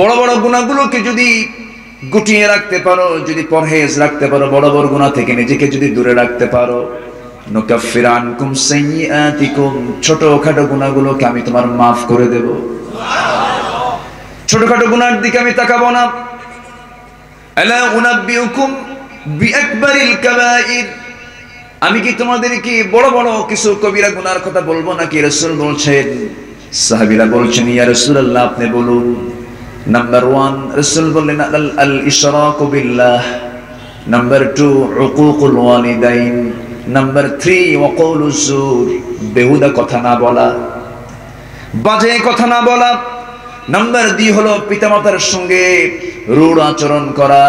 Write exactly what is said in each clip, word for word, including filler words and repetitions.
বড় বড় গুনাহগুলোকে যদি গুটিয়ে রাখতে পারো, যদি পরহেজ রাখতে পারো, বড় বড় গুনাহ থেকে নিজেকে যদি দূরে রাখতে পারো, নুকাফির আনকুম সাইয়্যাতিকুম, ছোটখাটো গুনাহগুলোকে আমি তোমার maaf করে দেব। সুবহানাল্লাহ, ছোটখাটো গুনাহের দিকে আমি তাকাবো না। আলা উনাব্বিউকুম বিআকবারিল কাবায়ির, আমি কি তোমাদেরকে বড় বড় কিছু কবিরা গুনাহর কথা বলবো নাকি? রাসূল বলছেন, সাহাবীরা বলছেন, ইয়া রাসূলুল্লাহ আপনি বলুন। Number one, Rasul বললেন al-ishraku billah. Number two, uququl walidain. Number three, wa qawlu zur, বেহুদা কথা না বলা, বাজে কথা না বলা। Number দুই হলো পিতামাতার সঙ্গে রূঢ় আচরণ করা।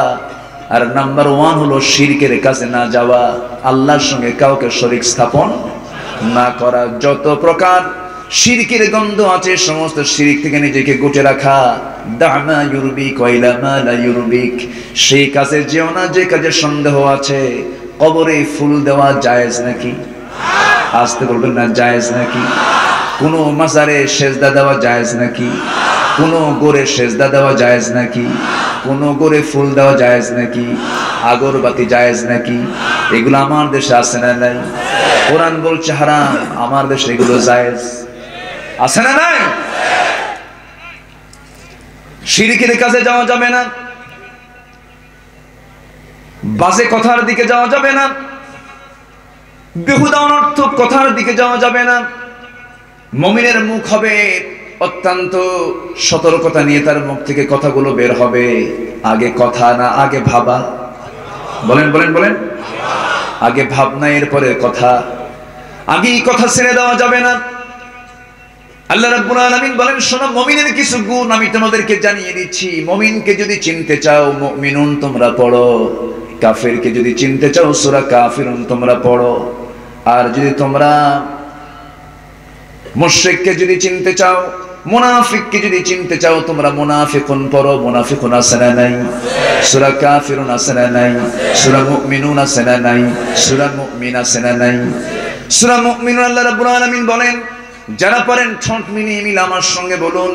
আর number one হলো শিরকের কাছে না যাওয়া, আল্লাহর সঙ্গে কাউকে শরীক স্থাপন না করা। যত প্রকার শিরকের গন্ধ আছে সমস্ত শিরক থেকে নিজেকে গুটে রাখা। দামা ইউরবিক ওয়াইলা মা লা ইউরবিক, সেই কাজে যেও না যে কাজে সন্দেহ আছে। কবরে ফুল দেওয়া জায়েজ নাকি? আসতে বলবেন না, জায়েজ নাকি? কোনো মাজারে সেজদা দেওয়া জায়েজ নাকি? কোনো গোরে সেজদা দেওয়া জায়েজ নাকি? কোনো গোরে ফুল দেওয়া জায়েজ নাকি? আগরবাতি জায়েজ নাকি? এগুলো আমার দেশে আছে না নাই? কোরআন বলছে হারাম, আমার দেশে এগুলো জায়েজ আছে না নাই? শিরকের কাছে যাওয়া যাবে না, বাজে কথার দিকে যাওয়া যাবে না, বেহুদা অনর্থক কথার দিকে যাওয়া যাবে না। মুমিনের মুখ হবে অত্যন্ত সতর্কতা নিয়ে তার মুখ থেকে কথাগুলো বের হবে। আগে কথা না আগে ভাবা? বলেন বলেন বলেন, আগে ভাবনা এরপরে কথা। আগে কথা ছেড়ে দেওয়া যাবে না। আল্লাহ রাব্বুল আলামিন বলেন, শোনো মুমিনের কিছু গুণ আমি তোমাদেরকে জানিয়ে দিচ্ছি। মুমিনকে যদি চিনতে চাও মুমিনুন তোমরা পড়ো, কাফেরকে যদি চিনতে চাও সূরা কাফিরুন তোমরা পড়ো, আর যদি তোমরা মুশরিককে যদি চিনতে চাও, মুনাফিককে যদি চিনতে চাও তোমরা মুনাফিকুন পড়ো। মুনাফিকুন আছে না নাই? সূরা কাফিরুন আছে না নাই? সূরা মুমিনুন আছে না নাই? সূরা মুমিন আছে না নাই? সূরা মুমিনুন আল্লাহ রাব্বুল আলামিন বলেন, যারা পারেন ঠোঁট মিলিয়ে মিলে আমার সঙ্গে বলুন,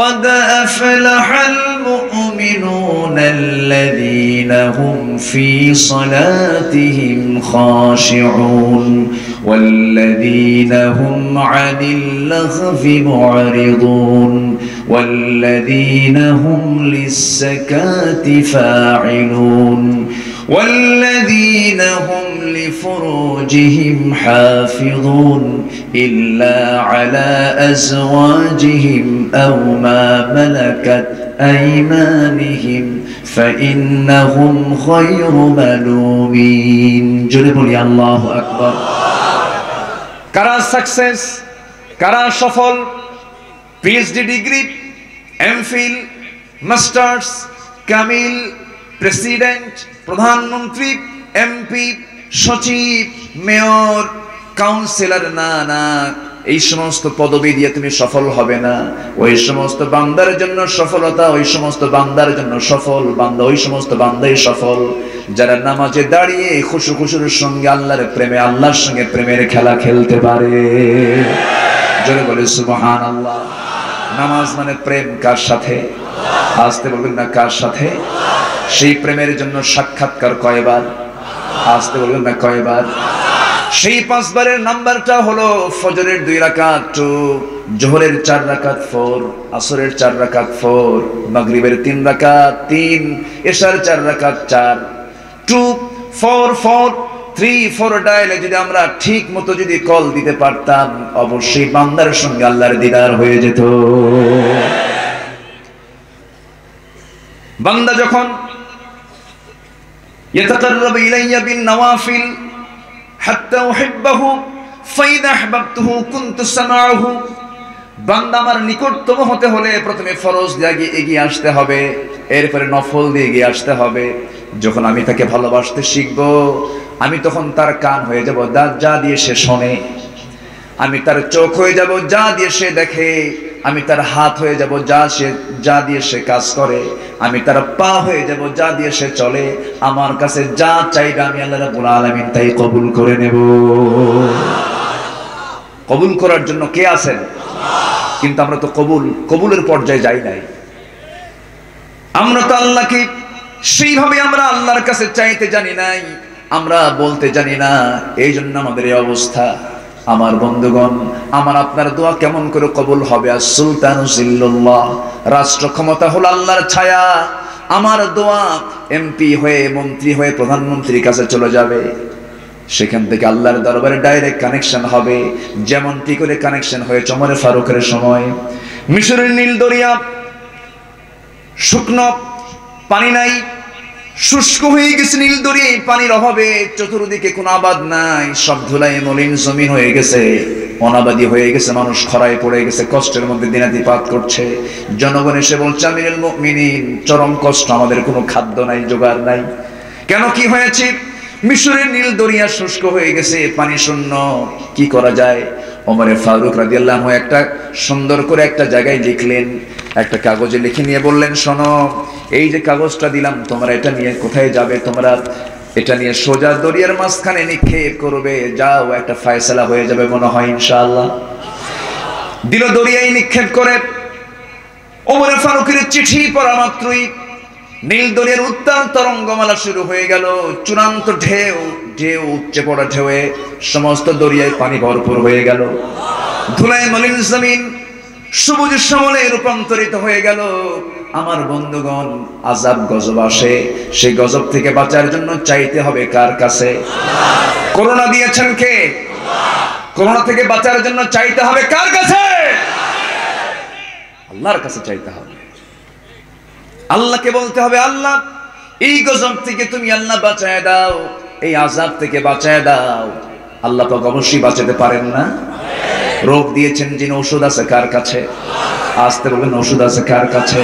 কদ আফলাহাল মুমিনুনাল্লাযীনা হুম ফি সালাতিহিম খাশিউন ওয়াল্লাযীনা হুম আনিল লাগবি মুরিদুন ওয়াল্লাযীনা হুম লিসসাকাতি ফাঈলুন والذين هم لفروجهم حافظون إلا على أزواجهم أو ما ملكت أيمانهم فإنهم خير ملومين. جلبوا لي الله أكبر. كرا سكسس كرا شفل PhD degree MPhil masters كامل president প্রধানমন্ত্রী এমপি সচিব মেয়র কাউন্সিলর, না না, এই সমস্ত পদবি দিয়ে তুমি সফল হবে না। ওই সমস্ত বান্দার জন্য সফলতা, ওই সমস্ত বান্দার জন্য সফল বান্দা, ওই সমস্ত বান্দাই সফল যারা নামাজে দাঁড়িয়ে খুশু খুশুর সঙ্গে আল্লাহর প্রেমে, আল্লাহর সঙ্গে প্রেমের খেলা খেলতে পারে। জোরে বলে সুবহানাল্লাহ। নামাজ মানে প্রেম কার সাথে? আসতে বলবেন না, কার সাথে? সেই প্রেমের জন্য সাক্ষাৎকার কয়বার? আসতে বলবেন না, কয়বার? সেই পাঁচবারের নাম্বারটা হলো ফজরের দুই রাকাত টু, জোহরের চার রাকাত ফোর, আসরের চার রাকাত ফোর, মাগরিবের তিন রাকাত তিন, এশার চার রাকাত চার, two four four three four ডায়ালে যদি আমরা ঠিক মতো যদি কল দিতে পারতাম অবশ্যই বান্দার সঙ্গে আল্লাহর দিদার হয়ে যেত। বান্দা যখন يتقرب إلي بالنوافل حتى أحبه فإذا أحببته كنت سمعه. বান্দা আমার নিকটতম হতে হলে প্রথমে ফরজ দিয়ে এগিয়ে আসতে হবে, এরপরে নফল দিয়ে এগিয়ে আসতে হবে। যখন আমি তাকে ভালোবাসতে শিখব আমি তখন তার কান হয়ে যাব যা দিয়ে সে শোনে, আমি তার চোখ হয়ে যাব যা দিয়ে সে দেখে, আমি তার হাত হয়ে যাব যা সে যা দিয়ে সে কাজ করে, আমি তার পা হয়ে যাব যা দিয়ে সে চলে। আমার কাছে যা চাইবে আমি আল্লাহ রাব্বুল আলামিন তাই কবুল করে নেব। কবুল করার জন্য কে আছেন? কিন্তু আমরা তো কবুল কবুলের পর্যায়ে যাই নাই। আমরা তো আল্লাহকে সেইভাবে আমরা আল্লাহর কাছে চাইতে জানি নাই, আমরা বলতে জানি না, এই জন্য আমাদের এই অবস্থা। আমার বন্ধুগণ, আমার আপনার দোয়া কেমন করে কবুল হবে? আর সুলতানুল জিল্লাল্লাহ, রাষ্ট্র ক্ষমতা হলো আল্লাহর ছায়া। আমার দোয়া এমপি হয়ে, মন্ত্রী হয়ে, প্রধানমন্ত্রীর কাছে চলে যাবে, সেখান থেকে আল্লাহর দরবারে ডাইরেক্ট কানেকশন হবে, যেমনটি করে কানেকশন হয়েছে ওমর ফারুকের সময়। মিশরের নীল দরিয়া শুকনো, পানি নাই, শুষ্ক হয়ে গেছে নীল দরিয়া, পানির অভাবে চতুর্দিকে কোনো আবাদ নাই, সব ধুলায় মলিন জমি হয়ে গেছে, অনাবাদী হয়ে গেছে, মানুষ খরায় পড়ে গেছে, কষ্টের মধ্যে দিনাতিপাত করছে। জনগণ এসে বলছে আমিরুল মুমিনিন, চরম কষ্ট, আমাদের কোনো খাদ্য নাই, জোগাড় নাই। কেন, কি হয়েছে? মিশরের নীল দরিয়া শুষ্ক হয়ে গেছে, পানি শূন্য, কি করা যায়? ওমরে ফারুক রাদিয়াল্লাহু একটা সুন্দর করে একটা জায়গায় লিখলেন, একটা কাগজে লিখে নিয়ে বললেন, শোনো, এই যে কাগজটা দিলাম, তোমরা এটা নিয়ে কোথায় যাবে? তোমরা এটা নিয়ে সোজা দরিয়ার মাঝখানে নিক্ষেপ করবে, যাও, একটা ফায়সালা হয়ে যাবে মনে হয় ইনশাআল্লাহ। দিল দরিয়ায় নিক্ষেপ করে। ওমরে ফারুকের চিঠি পড়া মাত্রই নীল দরিয়ার উত্তাল তরঙ্গমালা শুরু হয়ে গেল, চূড়ান্ত ঢেউ, ঢেউ উচ্চে পড়া ঢেউয়ে সমস্ত দরিয়ায় পানি ভরপুর হয়ে গেল, ধুলায় মলিন জমিন সবুজ শ্যামলে রূপান্তরিত হয়ে গেল। আমার বন্ধুগণ, আযাব গজব আসে, সেই গজব থেকে বাঁচার জন্য চাইতে হবে কার কাছে? করুণা দিয়েছেন কে? করুণা থেকে বাঁচার জন্য চাইতে হবে কার কাছে? আল্লাহর কাছে চাইতে হবে। আল্লাহকে বলতে হবে, আল্লাহ, এই গজব থেকে তুমি আল্লাহ বাঁচায় দাও, এই আযাব থেকে বাঁচায় দাও। আল্লাহ তো অবশ্যই বাঁচাতে পারেন না। রোগ দিয়েছেন যিনি, ওষুধ আছে কার কাছে? আসতে বলবেন, ওষুধ আছে কার কাছে?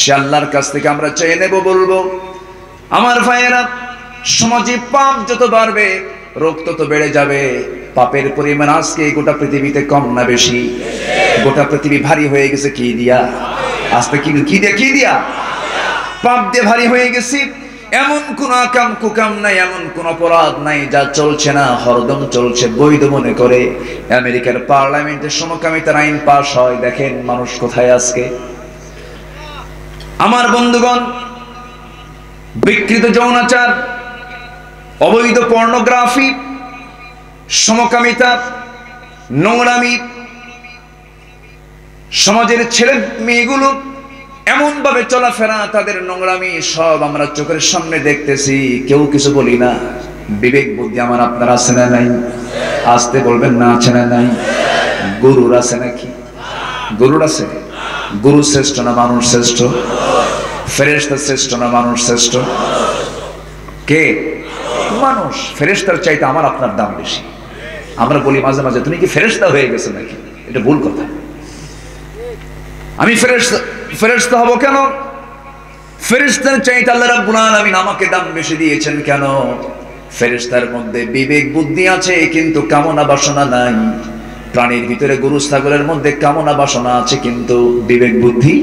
সে আল্লাহর কাছ থেকে আমরা চেয়ে নেব। বলবো আমার ভাইয়েরা, সমাজে পাপ যত বাড়বে, রোগ তত বেড়ে যাবে। পাপের পরিমাণ আজকে গোটা পৃথিবীতে কম না বেশি? গোটা পৃথিবী ভারী হয়ে গেছে কি দিয়া? আজকে কি কি দিয়া কি দিয়া পাপ দিয়ে ভারী হয়ে গেছি। এমন কোন আকাম কুকাম নাই, এমন কোন অপরাধ নাই যা চলছে না, হরদম চলছে, বৈধ মনে করে। আমেরিকার পার্লামেন্টে সমকামিতার আইন পাশ হয়, দেখেন মানুষ কোথায় আজকে। আমার বন্ধুগণ, বিকৃত যৌনাচার, অবৈধ পর্নোগ্রাফি, সমকামিতা, নোংরামি, সমাজের ছেলে মেয়েগুলো এমন ভাবে চলাফেরা, তাদের নোংরামি সব আমরা চোখের সামনে দেখতেছি, কেউ কিছু বলি না। বিবেক বুদ্ধি আমার আপনার আছে না নাই? আসতে বলবেন, না আছে না নাই? গুরুর আছে নাকি? গুরুর আছে? গুরু শ্রেষ্ঠ না মানুষ শ্রেষ্ঠ? ফেরেশতা শ্রেষ্ঠ না মানুষ শ্রেষ্ঠ? কে? মানুষ। ফেরেশতার চাইতে আমার আপনার দাম বেশি। আমরা বলি মাঝে মাঝে, তুমি কি ফেরেশতা হয়ে গেছো নাকি? এটা ভুল কথা। আমি ফেরেশতা, ফেরেশতা হব কেন? ফেরেশতার চাইতে আল্লাহ রাব্বুল আলামিন আমাকে দাম বেশি দিয়েছেন কেন? ফেরেশতার মধ্যে বিবেক বুদ্ধি আছে কিন্তু কামনা বাসনা নাই। প্রাণীর ভিতরে, গরু ছাগলের মধ্যে কামনা বাসনা আছে কিন্তু বিবেক বুদ্ধি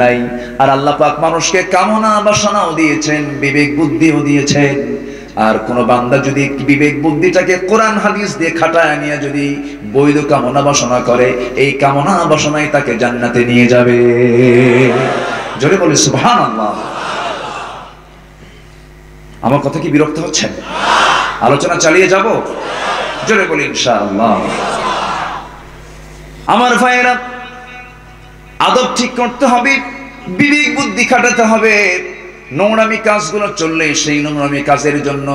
নাই। আর আল্লাহ পাক মানুষকে কামনা বাসনাও দিয়েছেন, বিবেক বুদ্ধিও দিয়েছেন। আর কোন বান্দা যদি বিবেক বুদ্ধিটাকে কোরআন হাদিস দিয়ে খাটায় নিয়ে যদি বৈধ কামনা বাসনা করে, এই কামনা বাসনাই তাকে জান্নাতে নিয়ে যাবে। জোরে বলে সুবহানাল্লাহ। আমার কথা কি বিরক্ত হচ্ছে? আলোচনা চালিয়ে যাব, জোরে বলি ইনশাআল্লাহ। আমার ভাইয়েরা, আদব ঠিক করতে হবে, বিবেক বুদ্ধি খাটাতে হবে। নোংরামি কাজগুলো চললে সেই নোংরামি কাজের জন্য,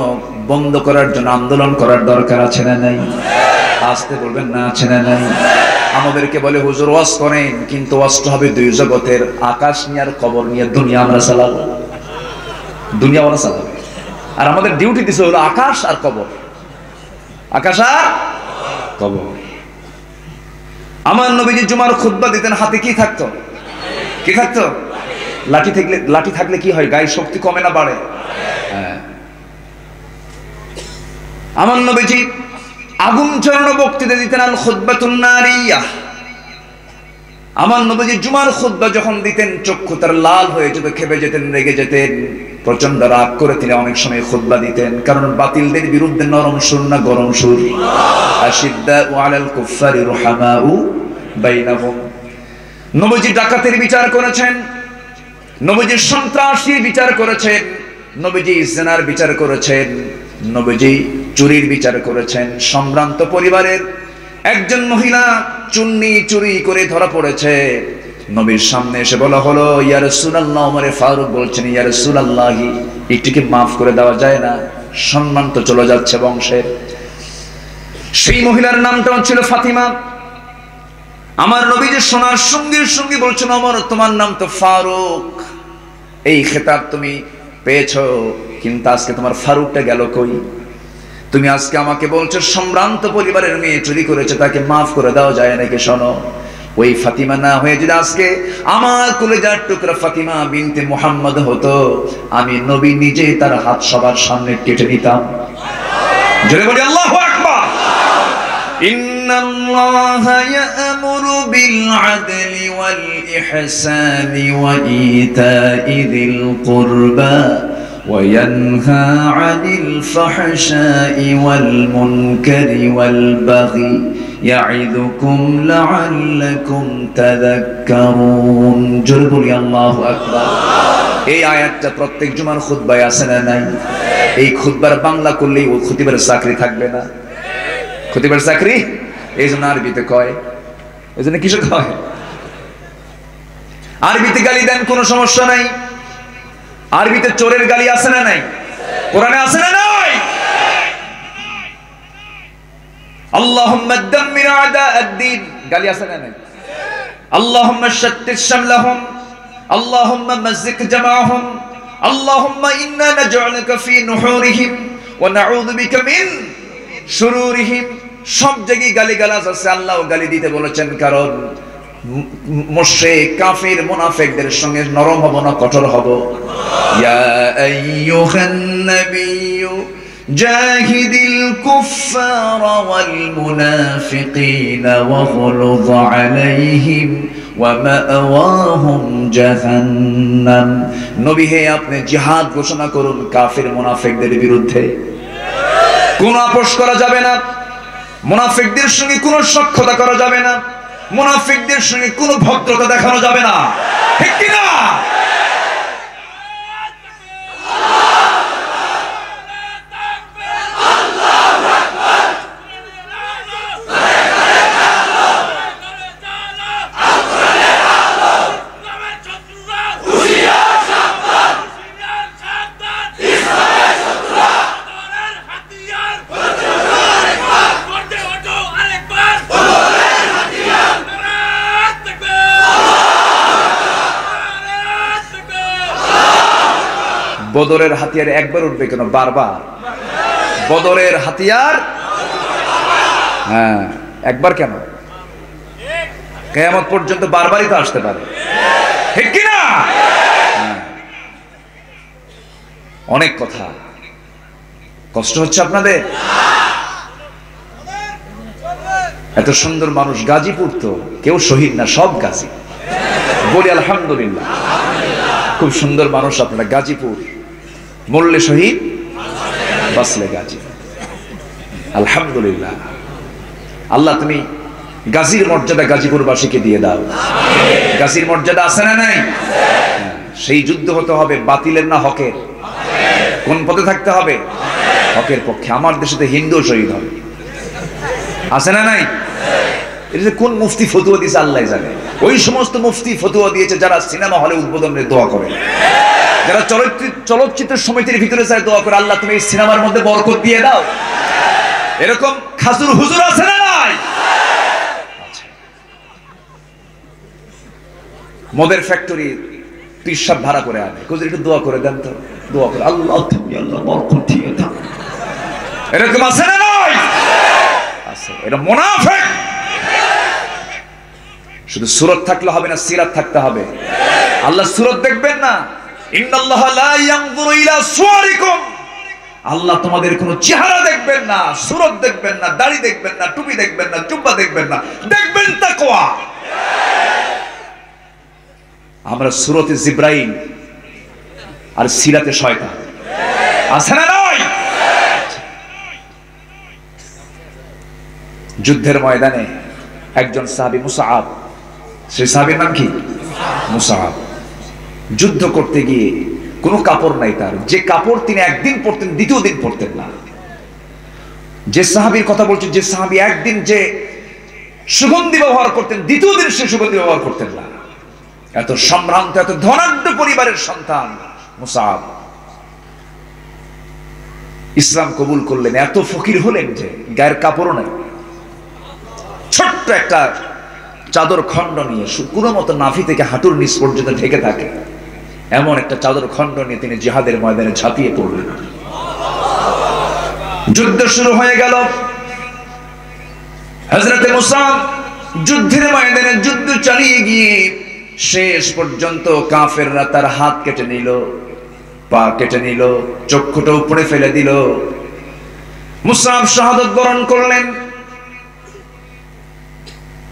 বন্ধ করার জন্য আন্দোলন করার দরকার আছে না নাই? আসতে বলবেন, না আছে না নাই? আমাদেরকে বলে হুজুর ওয়াজ করেন, কিন্তু ওয়াজটা হবে দুই জগতের, আকাশ নিয়ে আর কবর নিয়ে। দুনিয়া আমরা চালাবো, দুনিয়া ওরা চালাবে, আর আমাদের ডিউটি দিছে হলো আকাশ আর কবর, আকাশ আর কবর। আমার নবীজি জুমার খুতবা দিতেন, হাতে কি থাকতো? কি থাকতো? লাঠি। থাকলে লাঠি থাকলে কি হয়? গায়ের শক্তি কমে না বাড়ে? আমার নবীজি আগুন জ্বালানো বক্তৃতা দিতেন, আল খুতবাতুন নারিয়াহ। আমার নবীজি জুমার খুতবা যখন দিতেন, চক্ষু তার লাল হয়ে যেত, খেপে যেতেন, রেগে যেতেন, প্রচন্ড রাগ করে তিনি অনেক সময় খুতবা দিতেন। কারণ বাতিলদের বিরুদ্ধে নরম সুর না গরম সুর? আশিদ্দাউ আলাল কুফারি রুহামাউ বাইনাহুম। নবীজি ডাকাতের বিচার করেছেন, নবীজি সন্ত্রাসীর বিচার করেছেন, নবীজি জেনার বিচার করেছেন, নবীজি চুরির বিচার করেছেন। সম্ভ্রান্ত পরিবারের একজন মহিলা চুন্নি চুরি করে ধরা পড়েছে। নবীর সামনে এসে বলা হলো, ইয়া রাসূলুল্লাহ। ওমর ফারুক বলছেন, ইয়া রাসূলুল্লাহ, এটিকে মাফ করে দেওয়া যায় না, সম্মান তো চলে যাচ্ছে বংশের। সেই মহিলার নামটা ছিল ফাতিমা। আমার নবী যে শোনার সঙ্গে সঙ্গে বলছেন, ওমর তোমার নাম তো ফারুক, এই খেতাব তুমি পেয়েছো, কিন্তু আজকে তোমার ফারুকটা গেল কই? তুমি আজকে আমাকে বলছো সম্ভ্রান্ত পরিবারের মেয়ে চুরি করেছে, তাকে মাফ করে দেওয়া যায় নাকি? শোনো, ওই ফাতিমা না হয়ে যদি আজকে আমার কলিজার টুকরা ফাতিমা বিনতে মুহাম্মদ হতো, আমি নবী নিজে তার হাত সবার সামনে কেটে নিতাম। জোরে বলি আল্লাহু আকবার। ইন্নাল্লাহা ইয়া'মুরু বিল আদলি ওয়াল ইহসানি ওয়া ইতাই যিল কুরবা ওয়া ইয়ানহা আনিল ফাহশাই ওয়াল মুনকারি ওয়াল বাগি يعظكم لعلكم تذكرون। জোরে বলি আল্লাহু আকবার। এই আয়াতটা প্রত্যেক জুমার খুতবায় আছে না নাই? এই খুতবার বাংলা করলেই ওই খতিবের চাকরি থাকবে না। খতিবের চাকরি এইজন্য আরবিতে কয়, এইজন্য কিসে কয়? আরবিতে গালি দেন, কোনো সমস্যা নাই। আরবিতে চোরের গালি আছে না নাই? কোরআনে আছে না নাই? আল্লাহুম্মা দাম্মির আ'দা'আদ-দ্বীন গালি আছে না নাই? আল্লাহুম্মা শাত্তিত শামলাহুম, আল্লাহুম্মা মাযিক জামা'হুম, আল্লাহুম্মা ইন্না নাজ'আলুকা ফি নুহুরিহিম ওয়া না'উযু বিকা মিন শুরুরিহিম। সব জায়গায় গালিগালাজ আছে। আল্লাহ গালি দিতে বলেছেন, কারণ মুশরিক কাফির মুনাফিকদের সঙ্গে নরম হব না, কঠোর হব। ইয়া আইয়ুহান নাবিয়্যু جاهد الكفار والمنافقين واغلظ عليهم ومأواهم جهنم। নবী হে, আপনি জিহাদ ঘোষণা করুন কাফির মুনাফিকদের বিরুদ্ধে। কোনো আপোষ করা যাবে না, মুনাফিকদের সঙ্গে কোনো সখ্যতা করা যাবে না, মুনাফিকদের সঙ্গে কোনো ভদ্রতা দেখানো যাবে না, ঠিক কি না? বদরের হাতিয়ার একবার উঠবে কেন বারবার? বদরের হাতিয়ার হ্যাঁ একবার কেন, কিয়ামত পর্যন্ত বারবারই তো আসতে পারে, ঠিক কি না? অনেক কথা, কষ্ট হচ্ছে আপনাদের? এত সুন্দর মানুষ গাজীপুর, তো কেউ শহীদ না, সব গাজী। বলি আলহামদুলিল্লাহ, খুব সুন্দর মানুষ আপনারা। গাজীপুর মরলে শহীদ, বাঁচলে গাজী। আলহামদুলিল্লাহ। আল্লাহ তুমি গাজীর মর্যাদা গাজীপুরবাসীকে দিয়ে দাও। গাজীর মর্যাদা আছে না নাই? সেই যুদ্ধ হতে হবে বাতিলের না হকের। কোন পথে থাকতে হবে? হকের পক্ষে। আমার দেশে তো হিন্দু শহীদ হবে, আছে না নাই? এটা কোন মুফতি ফতুয়া দিয়েছে আল্লাহ জানে। ওই সমস্ত মুফতি ফতুয়া দিয়েছে যারা সিনেমা হলে উদ্বোধনের দোয়া করে, যারা চলচ্চিত্র সমিতির ভিতরে যায় দোয়া করে, আল্লাহ তুমি এই সিনেমার মধ্যে বরকত দিয়ে দাও। এরকম খাজুর হুজুর আছে না নাই? মদের ফ্যাক্টরি পিশাব ভাড়া করে আনে, হুজুর একটু দোয়া করে দেন তো, দোয়া করে আল্লাহ তুমি আল্লাহ বরকত দিয়ে দাও। এরকম আছে না নাই? আছে। এটা মুনাফিক। শুধু সুরত থাকলে হবে না, সিরাত থাকতে হবে। আল্লাহ সুরত দেখবেন না। ইন্নাল্লাহা লা ইয়ানজুরু ইলা সুওয়ারিকুম, আল্লাহ তোমাদের কোনো চেহারা দেখবেন না, সুরত দেখবেন না, দাড়ি দেখবেন না, টুপি দেখবেন না, জুব্বা দেখবেন না, দেখবেন তাকওয়া। আমরা সুরতে জিব্রাইল আর সিরাতে শয়তান, আছে না নয়? যুদ্ধের ময়দানে একজন সাহাবী মুসআব, সেই সাহাবীর নাম কি? মুসআব। যুদ্ধ করতে গিয়ে কোনো কাপড় নাই তার, যে কাপড় তিনি একদিন পরতেন দ্বিতীয় দিন পরতেন না। যে সাহাবীর কথা বলছেন, যে সাহাবী একদিন যে সুগন্ধি ব্যবহার করতেন দ্বিতীয় দিন সে সুগন্ধি ব্যবহার করতেন না। এত সম্ভ্রান্ত এত ধনাঢ্য পরিবারের সন্তান মুসআব ইসলাম কবুল করলেন, এত ফকির হলেন যে গায়ের কাপড়ও নাই। ছোট্ট একটা চাদর খন্ড নিয়ে কোনো মতো নাভি থেকে হাঁটুর নিচ পর্যন্ত ঢেকে থাকে এমন একটা চাদর খন্ড নিয়ে তিনি জিহাদের ময়দানে ঝাঁপিয়ে পড়লেন। যুদ্ধ শুরু হয়ে গেল। হযরতে মুসআব যুদ্ধের ময়দানে যুদ্ধ চালিয়ে গিয়ে শেষ পর্যন্ত কাফেররা তার হাত কেটে নিল, পা কেটে নিল, চক্ষুটা উপরে ফেলে দিল। মুসআব শাহাদত বরণ করলেন।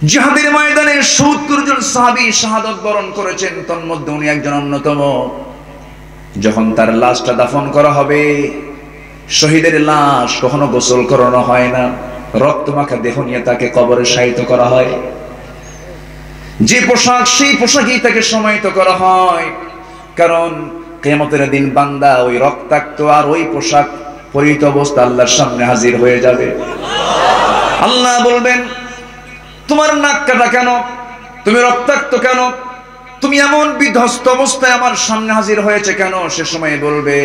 জিহাদের ময়দানে সত্তর জন সাহাবী শাহাদত বরণ করেছেন, তন্মধ্যে উনি একজন অন্যতম। যখন তার লাশটা দাফন করা হবে, শহীদের লাশ কখনো গোসল করানো হয় না, রক্তমাখা দেহ নিয়ে তাকে কবরে শায়িত করা হয়। যে পোশাক সেই পোশাকই তাকে সমাহিত করা হয়, কারণ কিয়ামতের দিন বান্দা ওই রক্তাক্ত আর ওই পোশাক পরিহিত অবস্থা আল্লাহর সামনে হাজির হয়ে যাবে। আল্লাহ বলবেন, তোমার নাক কাটা কেন, তুমি রক্তাক্ত কেন, তুমি এমন বিধ্বস্ত অবস্থায় আমার সামনে হাজির হয়েছে কেন? সে সময় বলবে,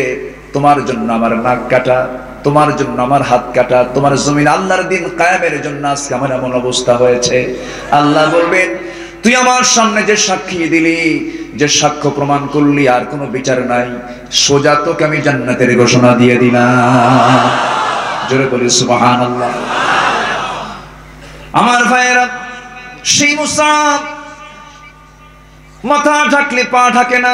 তোমার জন্য আমার নাক কাটা, তোমার জন্য আমার হাত কাটা, তোমার জমিন আল্লাহর দিন কায়েমের জন্য আজকে আমার এমন অবস্থা হয়েছে। আল্লাহ বলবেন, তুই আমার সামনে যে সাক্ষী দিলি, যে সাক্ষ্য প্রমাণ করলি, আর কোনো বিচার নাই, সোজা তোকে আমি জান্নাতের ঘোষণা দিয়ে দিলাম। জোরে বলি সুবহানাল্লাহ। আমার ভাইয়েরা, সেই মুসআব মাথা ঢাকলে পা ঢাকে না,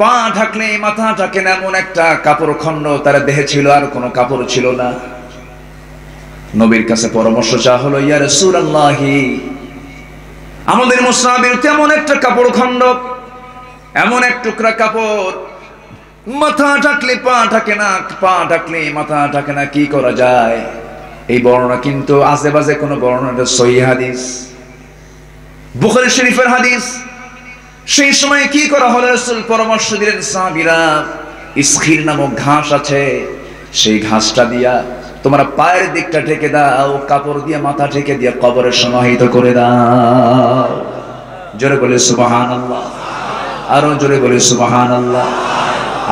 পা ঢাকলে মাথা ঢাকে না, এমন একটা কাপড় খন্ড তার দেহে ছিল, আর কোনো কাপড় ছিল না। নবীর কাছে পরামর্শ চাওয়া হলো, ইয়া রাসূলুল্লাহ, আমাদের মুসআবের তেমন একটা কাপড় খন্ড, এমন এক টুকরা কাপড়, মাথা ঢাকলে পা ঢাকে না, পা ঢাকলে মাথা ঢাকে না, কি করা যায়? এই বর্ণনা কিন্তু আশেপাশে কোনো বর্ণনা সহিহ হাদিস, বুখারী শরীফের হাদিস। সেই সময় কি করা হলো? রাসূল পরামর্শ দিলেন, সাহাবীরা, ইসখির নামক ঘাস আছে, সেই ঘাসটা দিয়া তোমার পায়ের দিকটা ঢেকে দাও, কাপড় দিয়ে মাথা ঢেকে দিয়ে কবরে সমাহিত করে দাও। জোরে বলে সুবহানাল্লাহ, আরো জোরে বলে সুবহানাল্লাহ।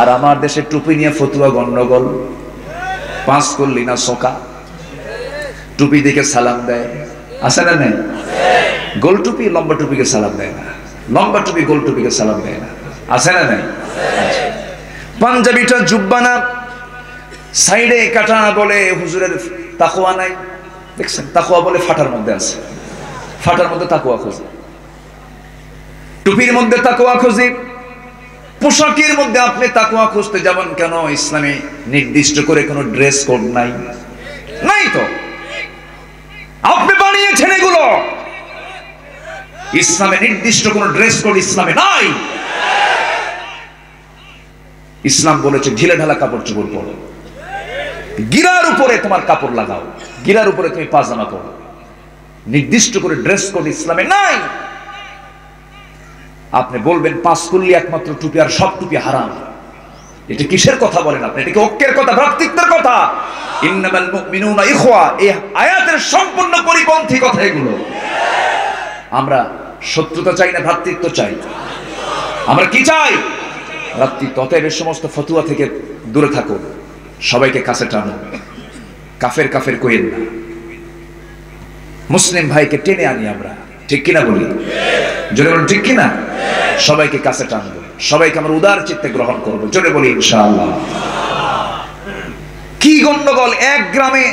আর আমার দেশে টুপি নিয়ে ফতুয়া গন্ডগোল, পাঁচ করলি না সোকা, টুপি দিকে সালাম দেয়, আছে না নেই? গোল টুপি লম্বা টুপিকে সালাম দেয় না, লম্বা টুপি গোল টুপিকে সালাম দেয় না, আছে না নেই? পাঞ্জাবিটা জুব্বা না, সাইডে কাটা বলে হুজুরের তাকওয়া নাই, দেখছেন? তাকওয়া বলে ফাটার মধ্যে আছে, ফাটার মধ্যে তাকওয়া খোঁজে, টুপির মধ্যে তাকওয়া খোঁজে, পোশাকের মধ্যে আপনি তাকওয়া খুঁজতে যাবেন কেন? ইসলামে নির্দিষ্ট করে কোনো ড্রেস কোড নাই, নাই তো, আপনি বানিয়েছেন এগুলো। ইসলামে নির্দিষ্ট কোন ড্রেস কোড ইসলামে নাই। ইসলাম বলেছে ঢিলা ঢালা কাপড় চোপড় পরো, গিরার উপরে তোমার কাপড় লাগাও, গিরার উপরে তুমি পাজামা পরো, নির্দিষ্ট করে ড্রেস কোড ইসলামে নাই। আপনি বলবেন পাঁচ করলি একমাত্র টুপি আর সব টুপি হারাম, এটা কিসের কথা বলেন আপনি? এটা কি ঐক্যের কথা, ভ্রাতৃত্বের কথা? ইন্নামাল মুমিনুনা ইখওয়া, এই আয়াতের সম্পূর্ণ পরিপন্থী কথা এগুলো। আমরা শত্রুতা চাই না, ভ্রাতৃত্ব চাই। আমরা কি চাই? ভ্রাতৃত্ব। অতএব এই সমস্ত ফতুয়া থেকে দূরে থাকো, সবাইকে কাছে টানো, কাফের কাফের কইেন না, মুসলিম ভাইকে টেনে আনি আমরা, ঠিক কিনা বলি? জোরে বলুন ঠিক কিনা? সবাইকে কাছে টানবো, সবাইকে আমরা উদার চিত্তে গ্রহণ করবো। জোরে বলি ইনশাআল্লাহ। কি গন্ডগোল! এক গ্রামে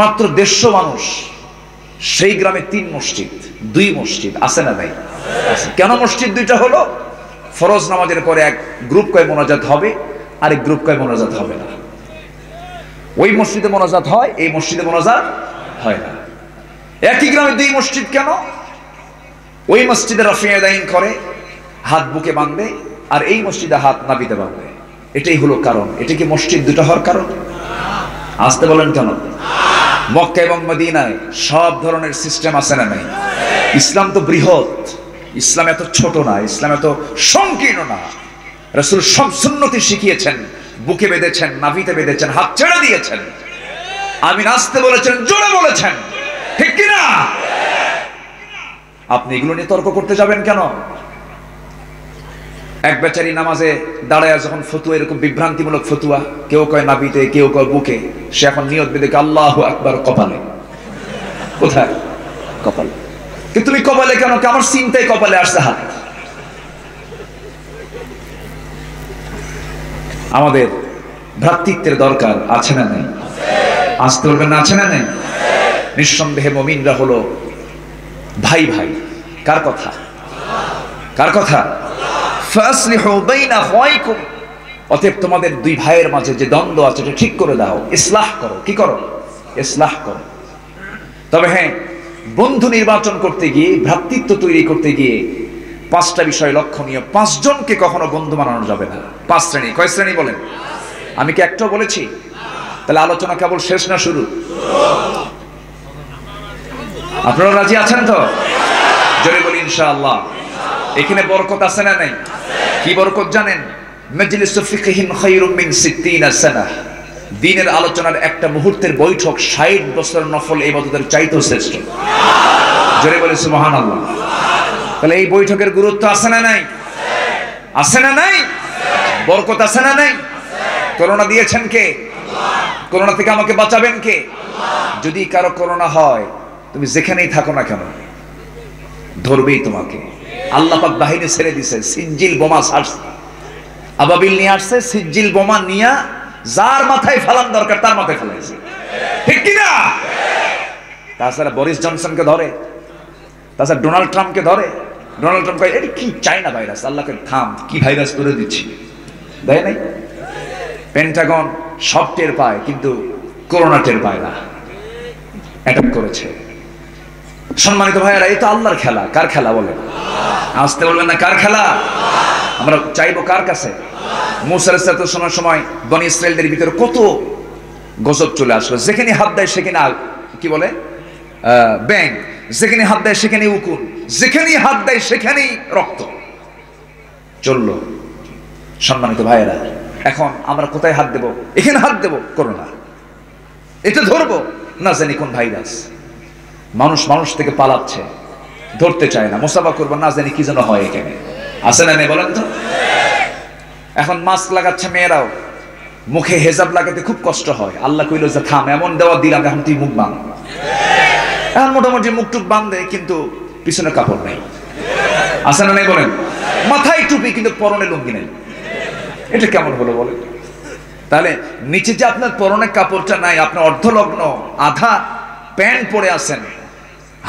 মাত্র দেড়শো মানুষ, সেই গ্রামে তিন মসজিদ, দুই মসজিদ, আছে না ভাই? কেন মসজিদ দুইটা হলো? ফরজ নামাজের পরে এক গ্রুপ কয় মোনাজাত হবে, আরেক গ্রুপ কয় মোনাজাত হবে না। ওই মসজিদে মোনাজাত হয়, এই মসজিদে মোনাজাত হয় না। একই গ্রামে দুই মসজিদ কেন? ওই মসজিদে রাফিয়াদাইন করে, হাত বুকে বাঁধবে, আর এই মসজিদে হাত নাবিতে বাঁধবে। এটাই হলো কারণ। এটা কি মসজিদ দুটো হওয়ার কারণ? আসতে বলেন কেন? মক্কা এবং মদিনায় সব ধরনের সিস্টেম আছে না নাই? ইসলাম তো বৃহৎ। ইসলাম এত ছোট না, ইসলাম এত সংকীর্ণ না। রাসূল সব সুন্নতি শিখিয়েছেন, বুকে বেঁধেছেন, নাভিতে বেঁধেছেন, হাত ছেড়ে দিয়েছেন, আমি নাচতে বলেছেন, জোরে বলেছেন, ঠিক কিনা? আপনি এগুলো নিয়ে তর্ক করতে যাবেন কেন? এক বেচারি নামাজে দাঁড়ায় যখন ফতুয়া, এরকম বিভ্রান্তিমূলক ফতুয়া, কেউ কয় নাভিতে, কেউ কয় বুকে, সে এখন নিয়ত বেঁধে আল্লাহু আকবার কপালে। কোথায় কপালে? কিন্তু তুমি কপালে কেন? আমার চিন্তায় কপালে আসছে হাত। আমাদের ভ্রাতৃত্বের দরকার আছে না নেই? আসতে বলবেন না, আছে না নেই? নিঃসন্দেহে মুমিনরা হলো ভাই ভাই। কার কথা? কার কথা? ফাসলিহু বাইনা আখওয়াইকুম, অতএব তোমাদের দুই ভাইয়ের মাঝে যে দ্বন্দ্ব আছে এটা ঠিক করে দাও, ইসলাহ করো। কি করো? ইসলাহ করো। তবে হ্যাঁ, বন্ধু নির্বাচন করতে গিয়ে, ভ্রাতৃত্ব তৈরি করতে গিয়ে পাঁচটা বিষয় লক্ষণীয়। পাঁচজনকে কখনো বন্ধু বানানো যাবে না। পাঁচ শ্রেণী। কয় শ্রেণী বলেন? আমি কি একটাও বলেছি? তাহলে আলোচনা কেবল শেষ না শুরু? আপনারা রাজি আছেন তো? জোরে বলি ইনশাআল্লাহ। এখানে বরকত আছে না নাই? কি বরকত জানেন? মাজলিসু ফিকহিন খায়রুম মিন সিত্তিনা সানা, দ্বীনের আলোচনার একটা মুহূর্তের বৈঠক ষাট বছর নফল ইবাদতের চাইতেও শ্রেষ্ঠ। জোরে বলি সুবহানাল্লাহ। তাহলে এই বৈঠকের গুরুত্ব আছে না নাই? আছে না নাই? বরকত আছে না নাই? করোনা দিয়েছেন কে? করোনা থেকে আমাকে বাঁচাবেন কে? যদি কারো করোনা হয়, তুমি যেখানেই থাকো না কেন ধরবেই তোমাকে। আল্লাহ পাক বাহিনী ছেড়ে দিছে, সিজিল বোমা ছাড়ছে, আবাবিল নিয়ে আসছে, সিজিল বোমা নিয়ে যার মাথায় ফেলান দরকার তার মাথায় ফেলাইছে, ঠিক কিনা? তাছাড়া বরিস জনসনকে ধরে, তাছাড়া ডোনাল্ড ট্রাম্পকে ধরে। ডোনাল্ড ট্রাম্প কয় এটা কি চায়না ভাইরাস, আল্লাহকে থাম, কি ভাইরাস করে দিচ্ছি, দেয় নাই? পেন্টাগন সব টের পায় কিন্তু করোনা টের পায় না, অ্যাটাক করেছে। সম্মানিত ভাইয়েরা, এই তো আল্লাহর খেলা। কার খেলা বলেন? আসতে বলবেন না, কার খেলা? আমরা চাইবো কার কাছে? মুসা আলাইহিস সালামের সময় বনি ইসরাইলদের ভিতরে কত গজব চলে আসলো। যেখানে হাত দেয় সেখানে কি বলে ব্যাং, যেখানে হাত দেয় সেখানে উকুন, যেখানেই হাত দেয় সেখানেই রক্ত চললো। সম্মানিত ভাইয়েরা, এখন আমরা কোথায় হাত দেব? এখানে হাত দেব করোনা, এটা ধরবো না জানি কোন ভাইরাস। মানুষ মানুষ থেকে পালাচ্ছে, ধরতে চায় না, মোসাফা করবো না জানি কি যেন হয় এখানে। আছে না নেই বলেন তো? এখন মাস্ক লাগাচ্ছে মেয়েরাও, মুখে হেজাব লাগাতে খুব কষ্ট হয়। আল্লাহ কইল যে থাম, এমন দেওয়া দিলাম, এখন তুই মুখ বাঁধ। এখন মোটামুটি মুখটুক বাঁধে কিন্তু পিছনে কাপড় নেই। আছে না নেই বলেন? মাথায় টুপি কিন্তু পরনে লুঙ্গি নেই, এটা কেমন হলো বলেন? তাহলে নিচে যে আপনার পরনে কাপড়টা নাই, আপনার অর্ধলগ্ন আধা প্যান্ট পরে আছেন,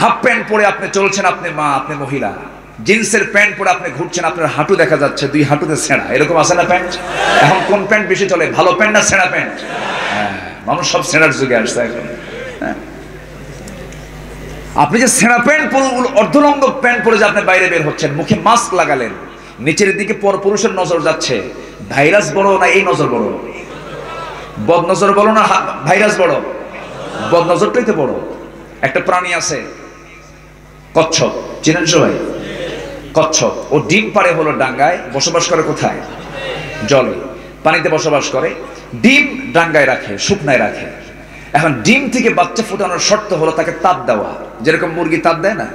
হাফ প্যান্ট পরে আপনি চলছেন, আপনি মা, আপনি মহিলা, জিন্সের প্যান্ট পরে আপনি ঘুরছেন, আপনার হাঁটু দেখা যাচ্ছে, দুই হাঁটুতে ছেঁড়া, এরকম আছে না প্যান্ট? এখন কোন প্যান্ট বেশি চলে, ভালো প্যান্ট না ছেঁড়া প্যান্ট? হ্যাঁ, মানুষ সব ছেঁড়ার যুগে আসছে এখন। আপনি যে ছেঁড়া প্যান্ট পরে, অর্ধলঙ্গ প্যান্ট পরে যে আপনি বাইরে বের হচ্ছেন, মুখে মাস্ক লাগালেন, নিচের দিকে পরপুরুষের নজর যাচ্ছে। ভাইরাস বড় না এই নজর বড়? বদ নজর বলো না ভাইরাস বড়? বদ নজরটাই তো বড়। একটা প্রাণী আছে কচ্ছপ, চিনেন সবাই? কচ্ছপ, ও ডিম পাড়ে হলো ডাঙ্গায়, বসবাস করে কোথায়? জলে, পানিতে বসবাস করে। ডিম ডাঙ্গায় রাখে, শুকনায় রাখে। এখন ডিম থেকে বাচ্চা ফোটানোর শর্ত হলো তাকে তাপ দেওয়া, যেরকম মুরগি তাপ দেয় না,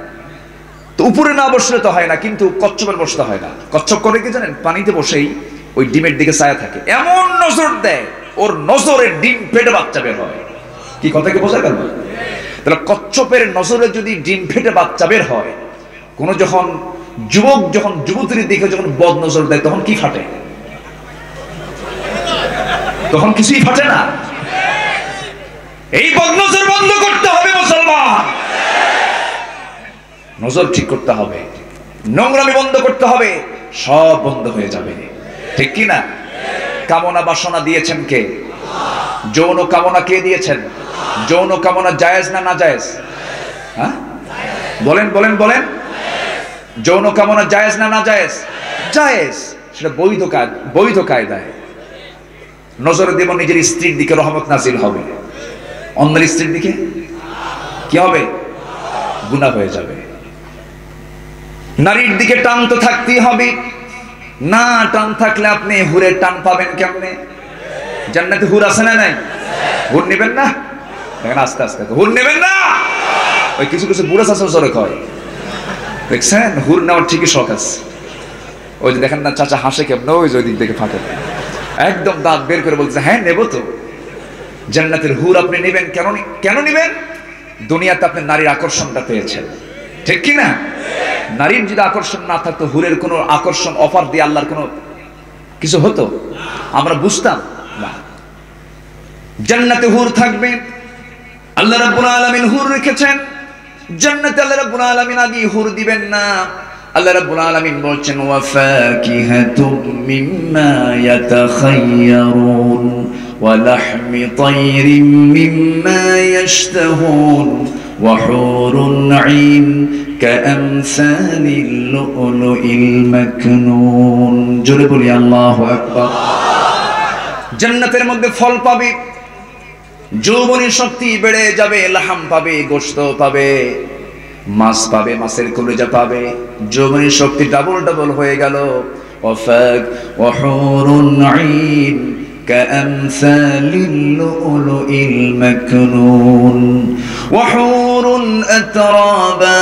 তো উপরে না বসলে তো হয় না, কিন্তু কচ্ছপের বসতে হয় না। কচ্ছপ করে কি জানেন? পানিতে বসেই ওই ডিমের দিকে ছায়া থাকে, এমন নজর দেয়, ওর নজরে ডিম পেটে বাচ্চা বের হয়। কি কথা কি বোঝা গেল? তাহলে কচ্ছপের নজরে যদি ডিম ফেটে বাচ্চা বের হয়, কোন যখন যুবক যখন যুবতীর দিকে যখন বদ নজর দেয় তখন কি ফাটে? তখন কিছুই ফাটে না। এই বদ নজর বন্ধ করতে হবে মুসলমান, নজর ঠিক করতে হবে, নোংরামি বন্ধ করতে হবে, সব বন্ধ হয়ে যাবে, ঠিক কি না? কামনা বাসনা দিয়েছেন কে? যৌন কামনা কে দিয়েছেন? যৌন কামনা জায়েজ না না জায়েজ? হ্যাঁ বলেন, বলেন, বলেন। যৌন কামনা জায়েজ না না জায়েজ? জায়েজ, সেটা বৈধ কাজ, বৈধ কায়দায়। নজরে দেব নিজের স্ত্রীর দিকে, রহমত নাজিল হবে। অন্যের স্ত্রীর দিকে কি হবে? গুনাহ হয়ে যাবে। নারীর দিকে টান তো থাকতেই হবে, না টান থাকলে আপনি হুরের টান পাবেন কেমনে? জান্নাতে হুর আছে না নাই? হুর নেবেন না? দেখেন আস্তে আস্তে, হুর নেবেন না? ওই কিছু কিছু বুড়া চাচাও জোরে কয়, দেখছেন হুর নেওয়ার ঠিকই শখ আছে। ওই যে দেখেন না চাচা হাসে কেমন, ওই যে ওই দিক থেকে ফাঁকে একদম দাঁত বের করে বলছে হ্যাঁ নেবো তো। জান্নাতের হুর আপনি নেবেন কেন? কেন নেবেন? দুনিয়াতে আপনি নারীর আকর্ষণটা পেয়েছেন, ঠিক কি না? নারীর যদি আকর্ষণ না থাকতো হুরের কোনো আকর্ষণ অফার দিয়ে আল্লাহর কোনো কিছু হতো? আমরা বুঝতাম না। জান্নাতে হুর থাকবে, আল্লাহ রাব্বুল আলামিন হুর রেখেছেন জান্নাতে। আল্লাহ রাব্বুল আলামিন আদি হুর দিবেন না। আল্লাহ রাব্বুল আলামিন বলছেন ওয়া ফাকিহাতুম মিম্মা ইয়াতাখায়্যারুন ওয়া লাহমি তায়রিম মিম্মা ইশতাহুন ওয়া হুরুন আইন কাআমসালিল লুলুইল মাকনুন। জোরে বলি আল্লাহু আকবার। জান্নাতের মধ্যে ফল পাবে, যৌবনী শক্তি বেড়ে যাবে, লাহাম পাবে, গোশত পাবে, মাছ পাবে, মাছের কলিজা পাবে, যৌবনী শক্তি ডাবল ডাবল হয়ে গেল। ওয়াফাক ওয়াহুরুন আইন কাআমসালিল লুলুইল মাকনুন ওয়াহুরুন আতরাবা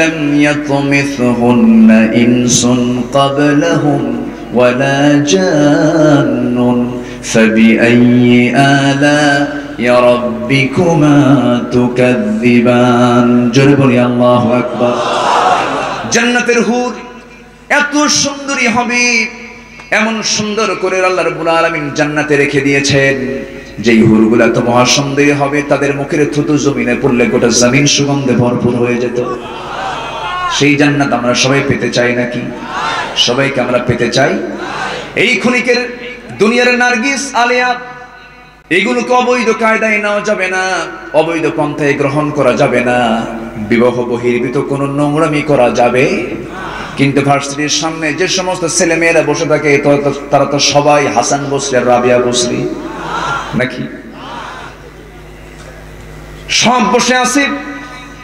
লাম ইয়াতমিসহুন্না ইনসুন ক্বাবলাহুম ওয়ালা জান্নুন فبأي آلاء ربكما تكذبان। জোরে বলি আল্লাহু আকবার। জান্নাতের হুর এত সুন্দরী হবে, এমন সুন্দর করে আল্লাহ রাব্বুল আলামিন জান্নাতে রেখে দিয়েছেন যেই হুরগুলা তো মহা সুন্দরী হবে, তাদের মুখের থুতু জমিনে পড়লে গোটা জমিন সুগন্ধে ভরপুর হয়ে যেত। সেই জান্নাত আমরা সবাই পেতে চাই নাকি? সবাইকে আমরা পেতে চাই। এই ক্ষণিকের দুনিয়ার নার্গিস আলিয়া এগুলোকে অবৈধ কায়দায় নেওয়া যাবে না, অবৈধ পন্থায় গ্রহণ করা যাবে না, বিবাহ বহির্ভূত কোনো নোংরামি করা যাবে। কিন্তু ভার্সিটির সামনে যে সমস্ত ছেলেমেয়েরা বসে থাকে তারা তো সবাই হাসান বসরি আর রাবিয়া বসরি নাকি? সব বসে আছে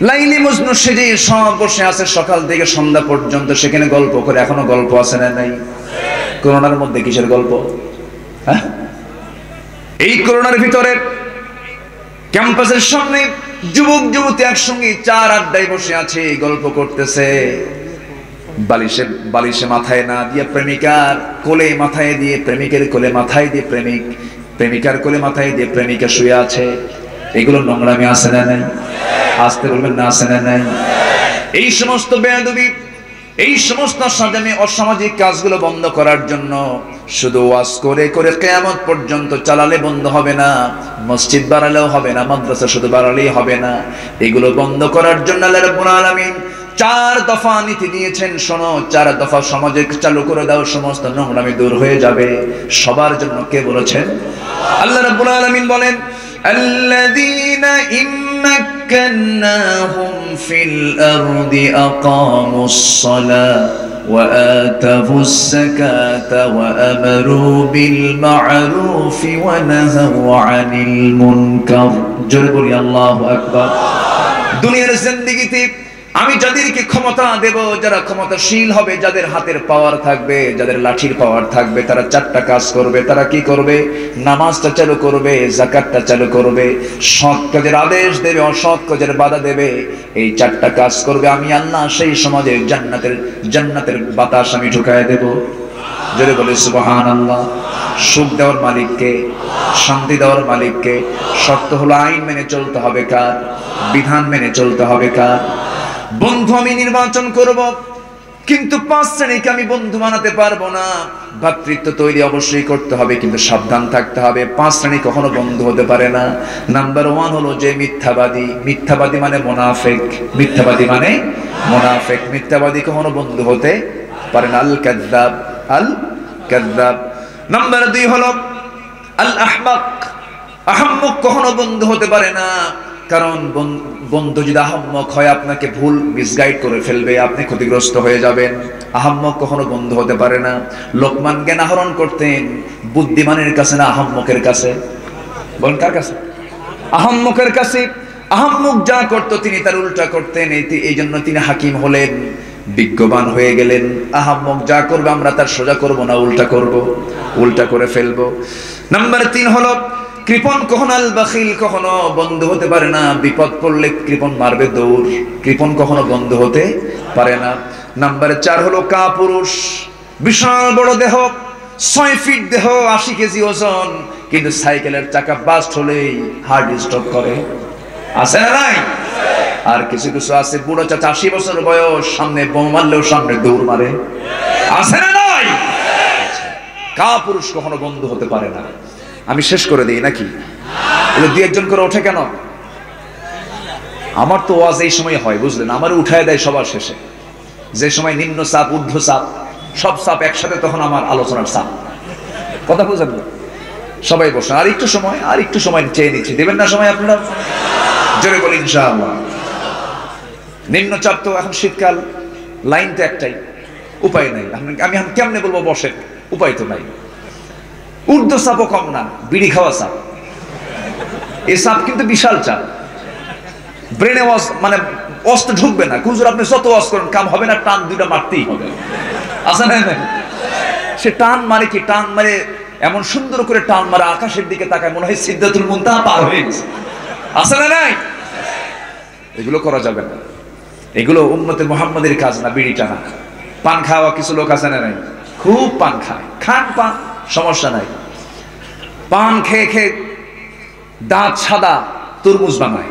লাইলি মজনু সেজে, সব বসে আছে সকাল থেকে সন্ধ্যা পর্যন্ত, সেখানে গল্প করে। এখনো গল্প আছে না নাই? করোনার মধ্যে কিসের গল্প? এই করোনার ভিতরে ক্যাম্পাসের সামনে যুবক যুবতী একসঙ্গে চার আড্ডায় বসে আছে, গল্প করতেছে। বালিশে বালিশে মাথায় না দিয়ে প্রেমিকার কোলে মাথায় দিয়ে, প্রেমিকের কোলে মাথায় দিয়ে প্রেমিক, প্রেমিকার কোলে মাথায় দিয়ে প্রেমিকা শুয়ে আছে। এগুলো নোংরামি আসে না নাই? আসতে বলবেন না, আসে না নাই? এই সমস্ত বেয়াদবি, এই সমস্ত সাজানি, অসামাজিক কাজগুলো বন্ধ করার জন্য শুধু ওয়াজ করে করে কিয়ামত পর্যন্ত চালালে বন্ধ হবে না, মসজিদ বাড়ালেও হবে না, মাদ্রাসা শুধু বাড়ালেই হবে না। এগুলো বন্ধ করার জন্য আল্লাহ রাব্বুল আলামিন চার দফা নীতি দিয়েছেন। শোনো, চার দফা সমাজে চালু করে দাও, সমস্ত নোংরামি দূর হয়ে যাবে। সবার জন্য কে বলেছেন? আল্লাহ রাব্বুল আলামিন বলেন আল্লাযীনা ইন্নাকান্নাহুম ফিল আরদি আকামুস-সালাহ ওয়া আতাউস-সাকাতা ওয়া আমারু বিল মা'রুফি ওয়া নাহাউ আনিল মুনকার। জোরে বলি আল্লাহু আকবার। দুনিয়ার জিন্দেগিতে আমি যাদেরকে ক্ষমতা দেব, যারা ক্ষমতাশীল হবে, যাদের হাতের পাওয়ার থাকবে, যাদের লাঠির পাওয়ার থাকবে, তারা চারটা কাজ করবে। তারা কি করবে? নামাজটা চালু করবে, যাকাতটা চালু করবে, সৎ কাজের আদেশ দেবে, অসৎ কাজের বাধা দেবে। এই চারটা কাজ করবে, আমি আল্লাহ সেই সমাজে জান্নাতের জান্নাতের বাতাস আমি ঢুকায় দেব। যদি বলে সুবহানাল্লাহ। সুখ দেওয়ার মালিককে, শান্তি দেওয়ার মালিককে। শর্ত হলো আইন মেনে চলতে হবে কার, বিধান মেনে চলতে হবে কার। বন্ধু আমি নির্বাচন করব, কিন্তু পাঁচ শ্রেণীকে আমি বন্ধু বানাতে পারবো না। ভাতৃত্ব তৈরি অবশ্যই করতে হবে, কিন্তু সাবধান থাকতে হবে, পাঁচ শ্রেণী কখনো বন্ধু হতে পারে না। নাম্বার ওয়ান হলো যে মিথ্যাবাদী, মিথ্যাবাদী মানে মোনাফেক, মিথ্যাবাদী মানে মোনাফেক, মিথ্যাবাদী কখনো বন্ধু হতে পারে না। আল কাযযাব, আল কাযযাব। নাম্বার দুই হলো আল আহমাক, আহম্মক কখনো বন্ধু হতে পারে না। কারণ বন্ধু যদি আহম্মক হয় আপনাকে ভুল মিসগাইড করে ফেলবে, আপনি ক্ষতিগ্রস্ত হয়ে যাবেন। আহম্মক কখনো বন্ধু হতে পারে না। লোকমান জ্ঞান আহরণ করতেন বুদ্ধিমানের কাছে না আহম্মকের কাছে? বল কার কাছে? আহম্মকের কাছে। আহম্মক যা করতো তিনি তার উল্টা করতেন, এই জন্য তিনি হাকিম হলেন। বিজ্ঞবান হয়ে গেলেন, আহাম্মক যা করবে আমরা তার সোজা করব না, উল্টা করব, উল্টা করে ফেলবো। নাম্বার তিন হলো কৃপণ। কখনো আল বাখিল কখনো বন্ধ হতে পারে না, বিপদ পড়লে কৃপণ মারবে দৌড়, কৃপণ কখনো বন্ধ হতে পারে না। নাম্বার চার হলো কাপুরুষ। বিশাল বড় দেহ, ছয় ফিট দেহ, আশি কেজি ওজন, কিন্তু সাইকেলের চাকা বাস্ট হলেই হার্ট স্ট্রোক করে, আছে না নাই? আর কিছু কিছু আছে বুড়ো চাচা, আশি বছর বয়স, সামনে বোমা মারলেও সামনে দৌড় মারে, আছে না নাই? কাপুরুষ কখনো বন্ধ হতে পারে না। আমি শেষ করে দিই নাকি? দুই একজন করে ওঠে কেন? আমার তো ওয়াজ এই সময় হয়, বুঝলেন, আমার উঠায় দেয় সবার শেষে, যে সময় নিম্ন চাপ ঊর্ধ্ব চাপ সব চাপ একসাথে, তখন আমার আলোচনার চাপ। কথা বুঝেন? সবাই বসে আর একটু সময়, আর একটু সময় চেয়ে নিচ্ছি, দেবেন না সময় আপনারা? জোরে বলি ইনশাআল্লাহ। নিম্ন চাপ তো এখন শীতকাল, লাইন তো একটাই, উপায় নাই। আমি এখন কেমনে বলবো বসে, উপায় তো নাই। ঊর্ধ্ব চাপও কম না, বিড়ি খাওয়া চাপ, এ চাপ কিন্তু বিশাল চাপ, ব্রেনে ওয়াশ মানে অস্ত্র ঢুকবে না। কুজুর আপনি যত ওয়াশ করেন কাম হবে না, টান দুইটা মারতেই হবে, আসা নাই? সে টান মারে কি টান মারে, এমন সুন্দর করে টান মারে আকাশের দিকে তাকায় মনে হয় সিদ্ধাতুল মুনতাহা পার হয়ে গেছে, আসা নাই? এগুলো করা যাবে না, এগুলো উম্মতে মুহাম্মাদের কাজ না, বিড়ি টানা। পান খাওয়া কিছু লোক আছে না নাই? খুব পান খায়, খান পান, সমস্যা নাই। পান খেয়ে খেয়ে দাঁত সাদা তরমুজ বানায়,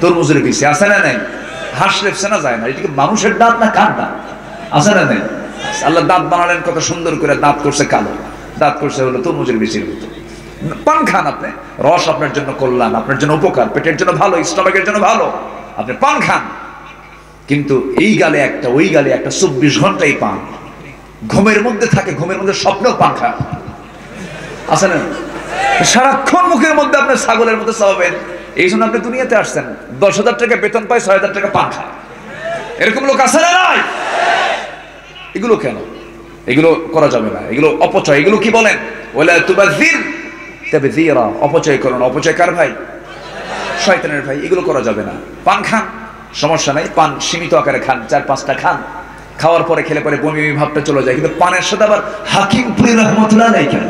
তরমুজের পিছে, আছে না নাই? হাঁস লেপছে না, যায় না, এটাকে মানুষের দাঁত না কার দাঁত, আছে না নাই? আল্লাহ দাঁত বানালেন কত সুন্দর করে, দাঁত করছে কালো, দাঁত করছে হলো তরমুজের বিচির মতো। পান খান আপনি, রস আপনার জন্য কল্যাণ, আপনার জন্য উপকার, পেটের জন্য ভালো, স্টমাকের জন্য ভালো, আপনি পান খান, কিন্তু এই গালে একটা ওই গালে একটা, চব্বিশ ঘন্টাই পান। ঘুমের মধ্যে থাকে, ঘুমের মধ্যে স্বপ্ন পান খান, আছে না? সারাক্ষণ মুখের মধ্যে আপনার ছাগলের মধ্যে চাবেন। এই জন্য আপনি দুনিয়াতে আসছেন, দশ হাজার টাকা বেতন পাই, ছয় হাজার টাকা পান খান, এরকম লোক আছে না নাই? এগুলো কেন? এগুলো করা যাবে না, এগুলো অপচয়। এগুলো কি বলেন? ওলা তুবাযির তাবযীরা, অপচয় করুন। অপচয় কার ভাই? শয়তানের ভাই। এগুলো করা যাবে না। পান খান, সমস্যা নাই, পান সীমিত আকারে খান, চার পাঁচটা খান, খাওয়ার পরে খেলে পরে বমি বমি ভাবটা চলে যায়। কিন্তু পানের সাথে আবার হাকিমপুরি রহমতুল্লাহ নাই কেন?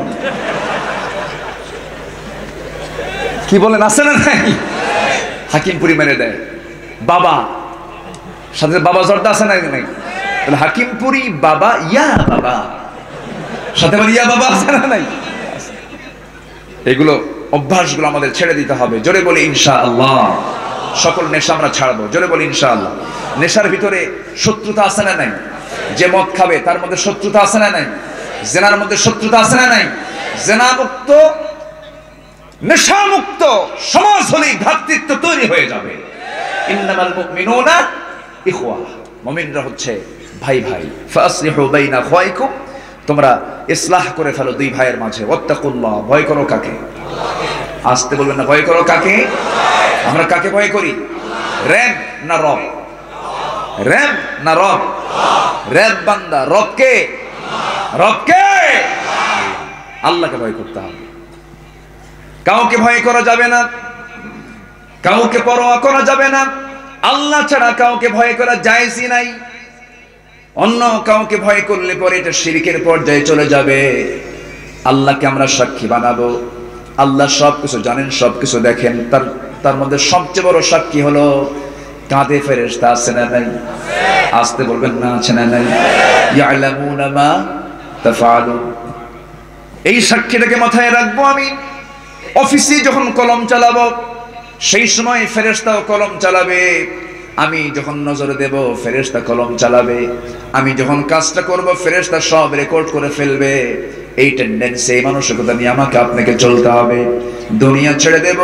কি বলেন, আছে না নাই? হাকিমপুরি মেরে দেয় বাবা, সাথে বাবা জর্দা আছে না নাই? তাহলে হাকিমপুরি বাবা, ইয়া বাবা, সাথে বলি ইয়া বাবা, আছে না নাই? এগুলো অভ্যাসগুলো আমাদের ছেড়ে দিতে হবে। জোরে বলি ইনশাআল্লাহ। সকল নেশা আমরা ছাড়বো, জোরে বলি ইনশাআল্লাহ। নেশার ভিতরে শত্রুতা আছে না নাই? যে মদ খাবে তার মধ্যে শত্রুতা আছে না নাই? জেনার মধ্যে শত্রুতা আছে না নাই? জেনা মুক্ত, নেশা মুক্ত সমাজ হলেই ভ্রাতৃত্ব তৈরি হয়ে যাবে। ইন্নামাল মুমিনুনা ইখওয়া, মুমিনরা হচ্ছে ভাই ভাই। ফাসলিহু বাইনা খায়কুম, তোমরা ইসলাহ করে ফেলো দুই ভাইয়ের মাঝে। ওয়াত্তাকুল্লাহ, ভয় করো কাকে? আসতে বলবেন না, ভয় করো কাকে? আমরা কাকে ভয় করি? রব না রব? রব না রব? রব বান্দা, রব কে? রব কে? আল্লাহকে ভয় করতে হবে। কাউকে ভয় করা যাবে না, কাউকে পরোয়া করা যাবে না। আল্লাহ ছাড়া কাউকে ভয় করা জায়েজই নাই। অন্য কাউকে ভয় করলে পরে এটা শিরকের পর্যায়ে চলে যাবে। আল্লাহকে আমরা সাক্ষী বানাবো। আল্লাহ সবকিছু জানেন, সবকিছু দেখেন। তার তার মধ্যে সবচেয়ে বড় সাক্ষী হলো কাঁধে ফেরেশতা আছে না নাই? আসতে বলবেন না, আছে না নাই? ইয়ালামুনা মা তাফআলুন, এই সাক্ষীটাকে মাথায় রাখবো। আমি অফিসে যখন কলম চালাবো সেই সময় ফেরেশতাও কলম চালাবে, আমি যখন নজরে দেব ফেরেশতা কলম চালাবে, আমি যখন কাজটা করব ফেরেশতা সব রেকর্ড করে ফেলবে। এই টেন্ডেন্সি, এই মানসিকতা নিয়ে আমাকে আপনাকে চলতে হবে। দুনিয়া ছেড়ে দেব,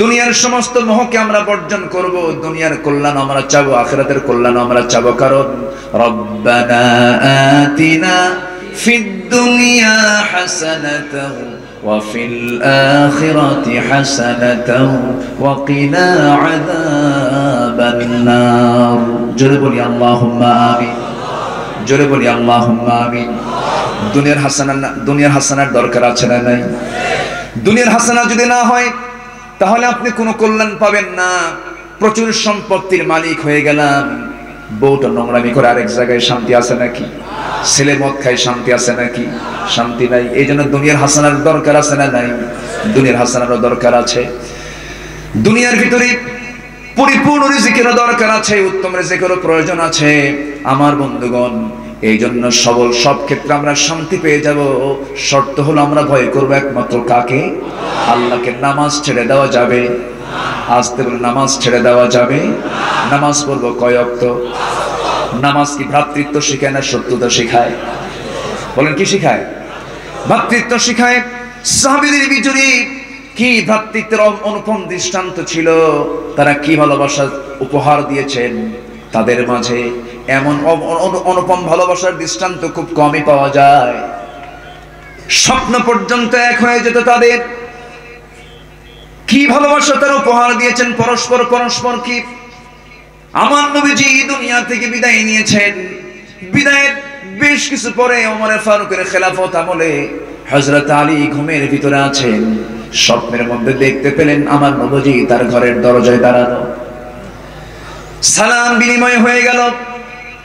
দুনিয়ার সমস্ত মোহকে আমরা বর্জন করব। দুনিয়ার কল্যাণ আমরা চাবো, আখিরাতের কল্যাণ আমরা চাবো। কারণ রব্বানা আতিনা ফিদ দুনিয়া হাসানাতাহু ওয়া ফিল আখিরাতি হাসানাতাহু ওয়া কিনা আযাবান নার। জোরে বলি আল্লাহুম্মা আমিন, জোরে বলি আল্লাহুম্মা আমিন। দুনিয়ার হাসানা, দুনিয়ার হাসানার দরকার আছে না নাই? দুনিয়ার হাসানা যদি না হয় তাহলে আপনি কোনো কল্যাণ পাবেন না। প্রচুর সম্পত্তির মালিক হয়ে গেলাম, বউ তো নোংরামি করে আরেক জায়গায় শান্তি আছে নাকি? ছেলে মদ খায় শান্তি আছে নাকি? শান্তি নাই। এই জন্য দুনিয়ার হাসানার দরকার আছে না নাই? দুনিয়ার হাসানারও দরকার আছে, দুনিয়ার ভিতরে পরিপূর্ণ রিজিকেরও দরকার আছে, উত্তম রিজিকেরও প্রয়োজন আছে আমার বন্ধুগণ। এই জন্য সবল সব ক্ষেত্রে আমরা শান্তি পেয়ে যাব, শর্ত হলো আমরা ভয় করবো একমাত্র কাকে? আল্লাহকে। নামাজ ছেড়ে দেওয়া যাবে আসতে বলে, নামাজ ছেড়ে দেওয়া যাবে। নামাজ পড়বো কয় ওয়াক্ত? নামাজ কি ভ্রাতৃত্ব শিখায় না শত্রুতা শিখায়? বলেন কি শিখায়? ভ্রাতৃত্ব শিখায়। সাহাবীদের বিজয়ী কি ভ্রাতৃত্বের অনুপম দৃষ্টান্ত ছিল, তারা কি ভালোবাসা উপহার দিয়েছেন তাদের মাঝে। এমন অনুপম ভালোবাসার দৃষ্টান্ত খুব কমই পাওয়া যায়। স্বপ্ন পর্যন্ত এক হয়ে যেত তাদের। কি ভালোবাসা তারা উপহার দিয়েছেন পরস্পর পরস্পর। কি আমার নবীজি দুনিয়া থেকে বিদায় নিয়েছেন, বিদায়ের বেশ কিছু পরে ওমর ফারুকের খেলাফত আমলে হযরত আলী ঘুমের ভিতরে আছেন। স্বপ্নের মধ্যে দেখতে পেলেন আমার নবীজি তার ঘরের দরজায় দাঁড়ানো। সালাম বিনিময় হয়ে গেল।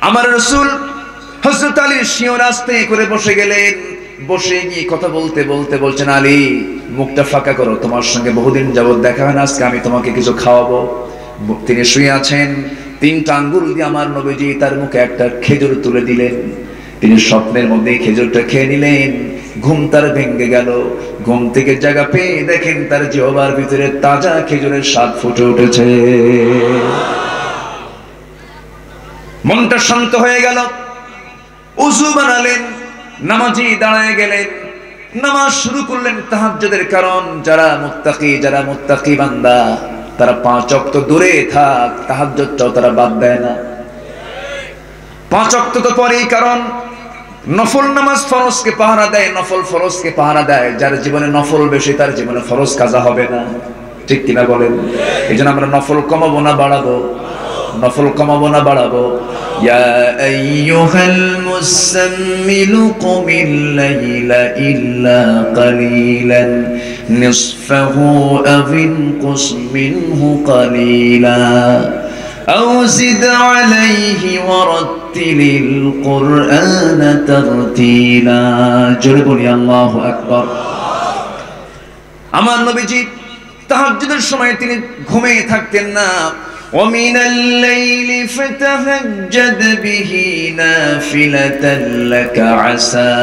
আমার রাসূল হযরত আলীর শিয়রে আস্তে করে বসে গেলেন। বসে গিয়ে কথা বলতে বলতে বলছেন, আলী মুখটা ফাঁকা করো, তোমার সঙ্গে বহুদিন যাবত দেখা হয় না, আজকে আমি তোমাকে কিছু খাওয়াবো। তিনি শুয়ে আছেন, তিনটা আঙ্গুল দিয়ে আমার নবীজি তার মুখে একটা খেজুর তুলে দিলেন। তিনি স্বপ্নের মধ্যে খেজুরটা খেয়ে নিলেন। ঘুম তার ভেঙে গেল। ঘুম থেকে জায়গা পেয়ে দেখেন তার জিহ্বার ভিতরে তাজা খেজুরের স্বাদ ফুটে উঠেছে। মনটা শান্ত হয়ে গেল। উযু বানালেন, নামাজি দাঁড়ায় গেলেন, নামাজ শুরু করলেন তাহাজ্জুদের। কারণ যারা মুত্তাকি, যারা মুত্তাকি বান্দা তারা পাঁচ ওয়াক্ত দূরে থাক, তাহাজ্জুদটাও তারা বাদ দেয় না। পাঁচ ওয়াক্ত তো পরেই, কারণ নফল নামাজ ফরজকে পাহারা দেয়, নফল ফরজকে পাহারা দেয়। যার জীবনে নফল বেশি তার জীবনে ফরজ কাজা হবে না, ঠিক কিনা বলেন? এই জন্য আমরা নফল কমাবো না বাড়াবো, নফল কমাবো না বাড়াবো। ইয়া আইয়ুহাল মুসাম্মিলু কুমিল লাইলা ইল্লা কালিলান নিসফাহু আও ইনকুস মিনহু কালিলা আও জিদ আলাইহি ওয়ারাত্তিলিল কুরআন তারতিলা। জোরে বলি আল্লাহু আকবার। আমার নবীজি তাহাজ্জুদের সময় তিনি ঘুমিয়ে থাকতেন না। ومن الليل فتهجد به نافلة لك عسى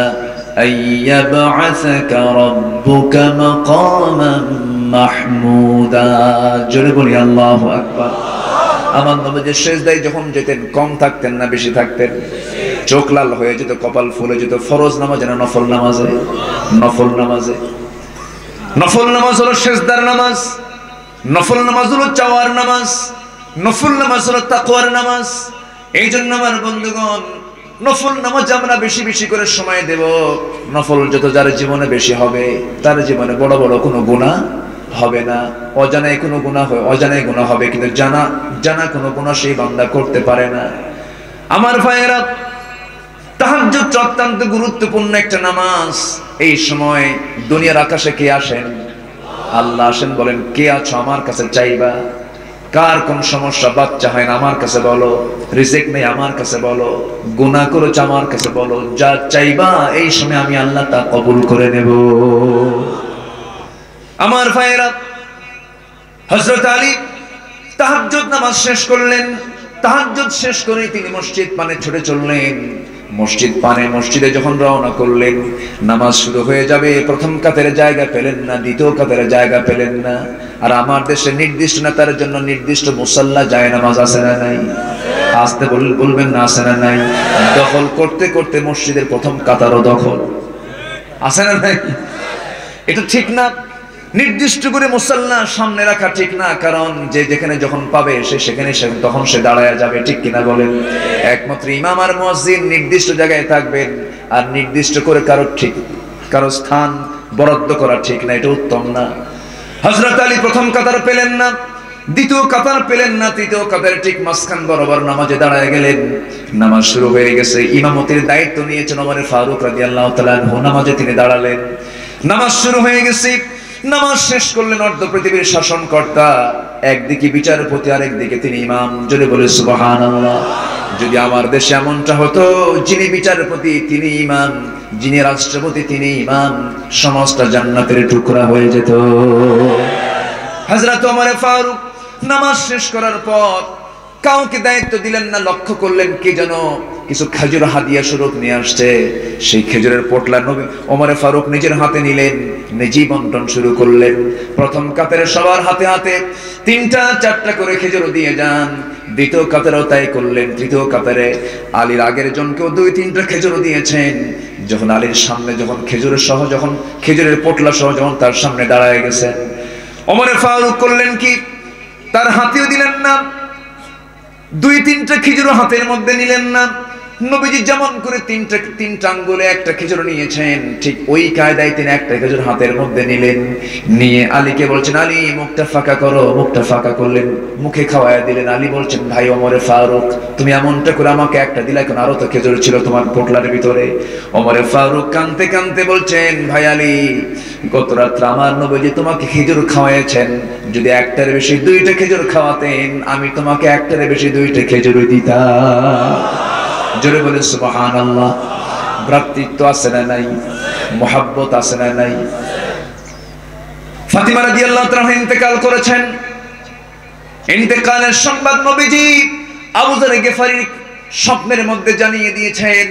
أن يبعثك ربك مقاما محمودا. جلبوا لي الله أكبر. আমার নবীজি সেজদায় যখন যেতেন কম থাকতেন না, বেশি থাকতেন। চোখ লাল হয়ে যেত, কপাল ফুলে যেত। ফরজ নামাজে না নফল নামাজে? নফল নামাজে। নফল নামাজ হলো সেজদার নামাজ, নফল নামাজ হলো চাওয়ার নামাজ, নফল নামাজ হলো তাকওয়ার নামাজ। এই জন্য আমার বন্ধুগণ নফল নামাজ আমরা বেশি বেশি করে সময় দেব। নফল যত যার জীবনে বেশি হবে তার জীবনে বড় বড় কোনো গুনাহ হবে না। অজানায় কোনো গুনাহ হয়, অজানায় গুনাহ হবে, কিন্তু জানা জানা কোনো গুনাহ সেই বান্দা করতে পারে না। আমার ভাইয়েরা, তাহাজ্জুদ অত্যন্ত গুরুত্বপূর্ণ একটা নামাজ। এই সময় দুনিয়ার আকাশে কে আসেন? আল্লাহ আসেন। বলেন কে আছো আমার কাছে চাইবা? কার কোন সমস্যা, বাচ্চা হয় না আমার কাছে বলো, রিজিক নেই আমার কাছে বলো, গুনাহ করেছো আমার কাছে বলো। যা চাইবা এই সময় আমি আল্লাহ তা কবুল করে নেব। আমার ভাইরা, হযরত আলী তাহাজ্জুদ নামাজ শেষ করলেন। তাহাজ্জুদ শেষ করে তিনি মসজিদ পানে ছুটে চললেন। মসজিদ পানে মসজিদে যখন রওনা করলেন, নামাজ শুরু হয়ে যাবে। প্রথম কাতারে জায়গা পেলেন না, দ্বিতীয় কাতারে জায়গা পেলেন না। আর আমার দেশে নির্দিষ্ট নেতার জন্য নির্দিষ্ট মুসল্লা যায় নামাজ আছে না নাই? আসতে বলবেন না, আছে না নাই? দখল করতে করতে মসজিদের প্রথম কাতারও দখল, আছে না নাই? এটা ঠিক না। নির্দিষ্ট করে মুসল্লা সামনে রাখা ঠিক না, কারণ যে যেখানে যখন পাবে সে সেখানে তখন সে দাঁড়ায় যাবে, ঠিক কিনা বলেন? একমাত্র ইমাম আর মুয়াজ্জিন নির্দিষ্ট জায়গায় থাকবেন। আর নির্দিষ্ট করে কারো ঠিক কারো স্থান বরাদ্দ করা ঠিক না, এটা উত্তম না। হযরত আলী প্রথম কাতার পেলেন না, দ্বিতীয় কাতার পেলেন না, তৃতীয় কাতার ঠিক মাঝখান বরাবর নামাজে দাঁড়ায় গেলেন। নামাজ শুরু হয়ে গেছে। ইমামতির দায়িত্ব নিয়েছেন ওমর ফারুক রাদিয়াল্লাহু তাআলা আনহু। নামাজে তিনি দাঁড়ালেন। নামাজ শুরু হয়ে গেছে। নামাজ শেষ করলেন অর্ধ পৃথিবীর শাসনকর্তা, একদিকে বিচারপতি আর একদিকে তিনি ইমাম। জোরে বলে সুবহানাল্লাহ। যদি আমার দেশে এমনটা হতো যিনি বিচারপতি তিনি ইমাম, যিনি রাষ্ট্রপতি তিনি ইমাম, সমস্ত জান্নাতের টুকরা হয়ে যেত। হযরত ওমর ফারুক নামাজ শেষ করার পর কাউকে দায়িত্ব দিলেন না, লক্ষ্য করলেন কে যেন কিছু খেজুর হাদিয়া স্বরূপ নিয়ে আসছে। সেই খেজুরের পোটলা নবী ওমর ফারুক নিজের হাতে নিলেন, নিজেই বন্টন শুরু করলেন। প্রথম কাতারে সবার হাতে হাতে তিনটা চারটা করে খেজুর দিয়ে যান, দ্বিতীয় কাতারেও তাই করলেন। তৃতীয় কাতারে আলীর আগের জনকেও দুই তিনটা খেজুর দিয়েছেন। যখন আলীর সামনে যখন খেজুরের সহ যখন খেজুরের পোটলা সহ যখন তার সামনে দাঁড়ায় গেছেন, ওমর ফারুক করলেন কি, তার হাতেও দিলেন না, দুই তিনটা খেজুর হাতের মধ্যে নিলেন না। নবীজি যেমন করে তিনটা তিনটা আঙ্গুলে একটা খেজুর নিয়েছেন, ঠিক ওই কায়দায় তিনি একটা খেজুর হাতের মধ্যে নিলেন, নিয়ে আলীকে বলছেন, আলী মুখটা ফাঁকা করো। মুখটা ফাঁকা করলেন, মুখে খাওয়ায় দিলেন। আলী বলছেন, ভাই ওমর ফারুক, তুমি এমনটা করে আমাকে একটা দিলা কেন? আরো তো খেজুর ছিল তোমার পোটলার ভিতরে। ওমর ফারুক কানতে কানতে বলছেন, ভাই আলী, গত রাত্রে আমার নবীজি তোমাকে খেজুর খাওয়াইছেন, যদি একটার বেশি দুইটা খেজুর খাওয়াতেন আমি তোমাকে একটার বেশি দুইটা খেজুর দিতাম। জোরে বলে সুবহানাল্লাহ। ভ্রাতৃত্ব আছে না নাই? মহব্বত আছে না নাই? ফাতিমা রাদিয়াল্লাহু তাআলা ইন্তেকাল করেছেন। ইন্তেকালের সংবাদ নবীজি আবু যর গিফারীর স্বপ্নের মধ্যে জানিয়ে দিয়েছেন।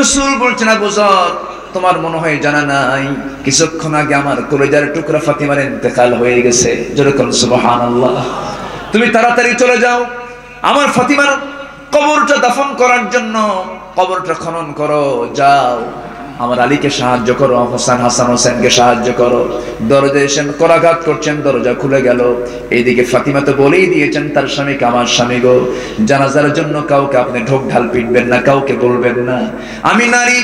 রাসূল বলছেন, আবু যর, তোমার মনে হয় জানা নাই, কিছুক্ষণ আগে আমার কলিজার টুকরা ফাতিমার ইন্তেকাল হয়ে গেছে। জোরে বলে সুবহানাল্লাহ। তুমি তাড়াতাড়ি চলে যাও, আমার ফাতিমার কবরটা দাফন করার জন্য কবরটা খনন করো, যাও। আমার আলীকে সাহায্য করো, হাসান হাসান হোসেনকে সাহায্য করো। দরজা এসে করাঘাত করছেন, দরজা খুলে গেল। এইদিকে ফাতিমা তো বলেই দিয়েছেন তার স্বামীকে, আমার স্বামী গো, জানাজার জন্য কাউকে আপনি ঢোক ঢাল পিটবেন না, কাউকে বলবেন না। আমি নারী,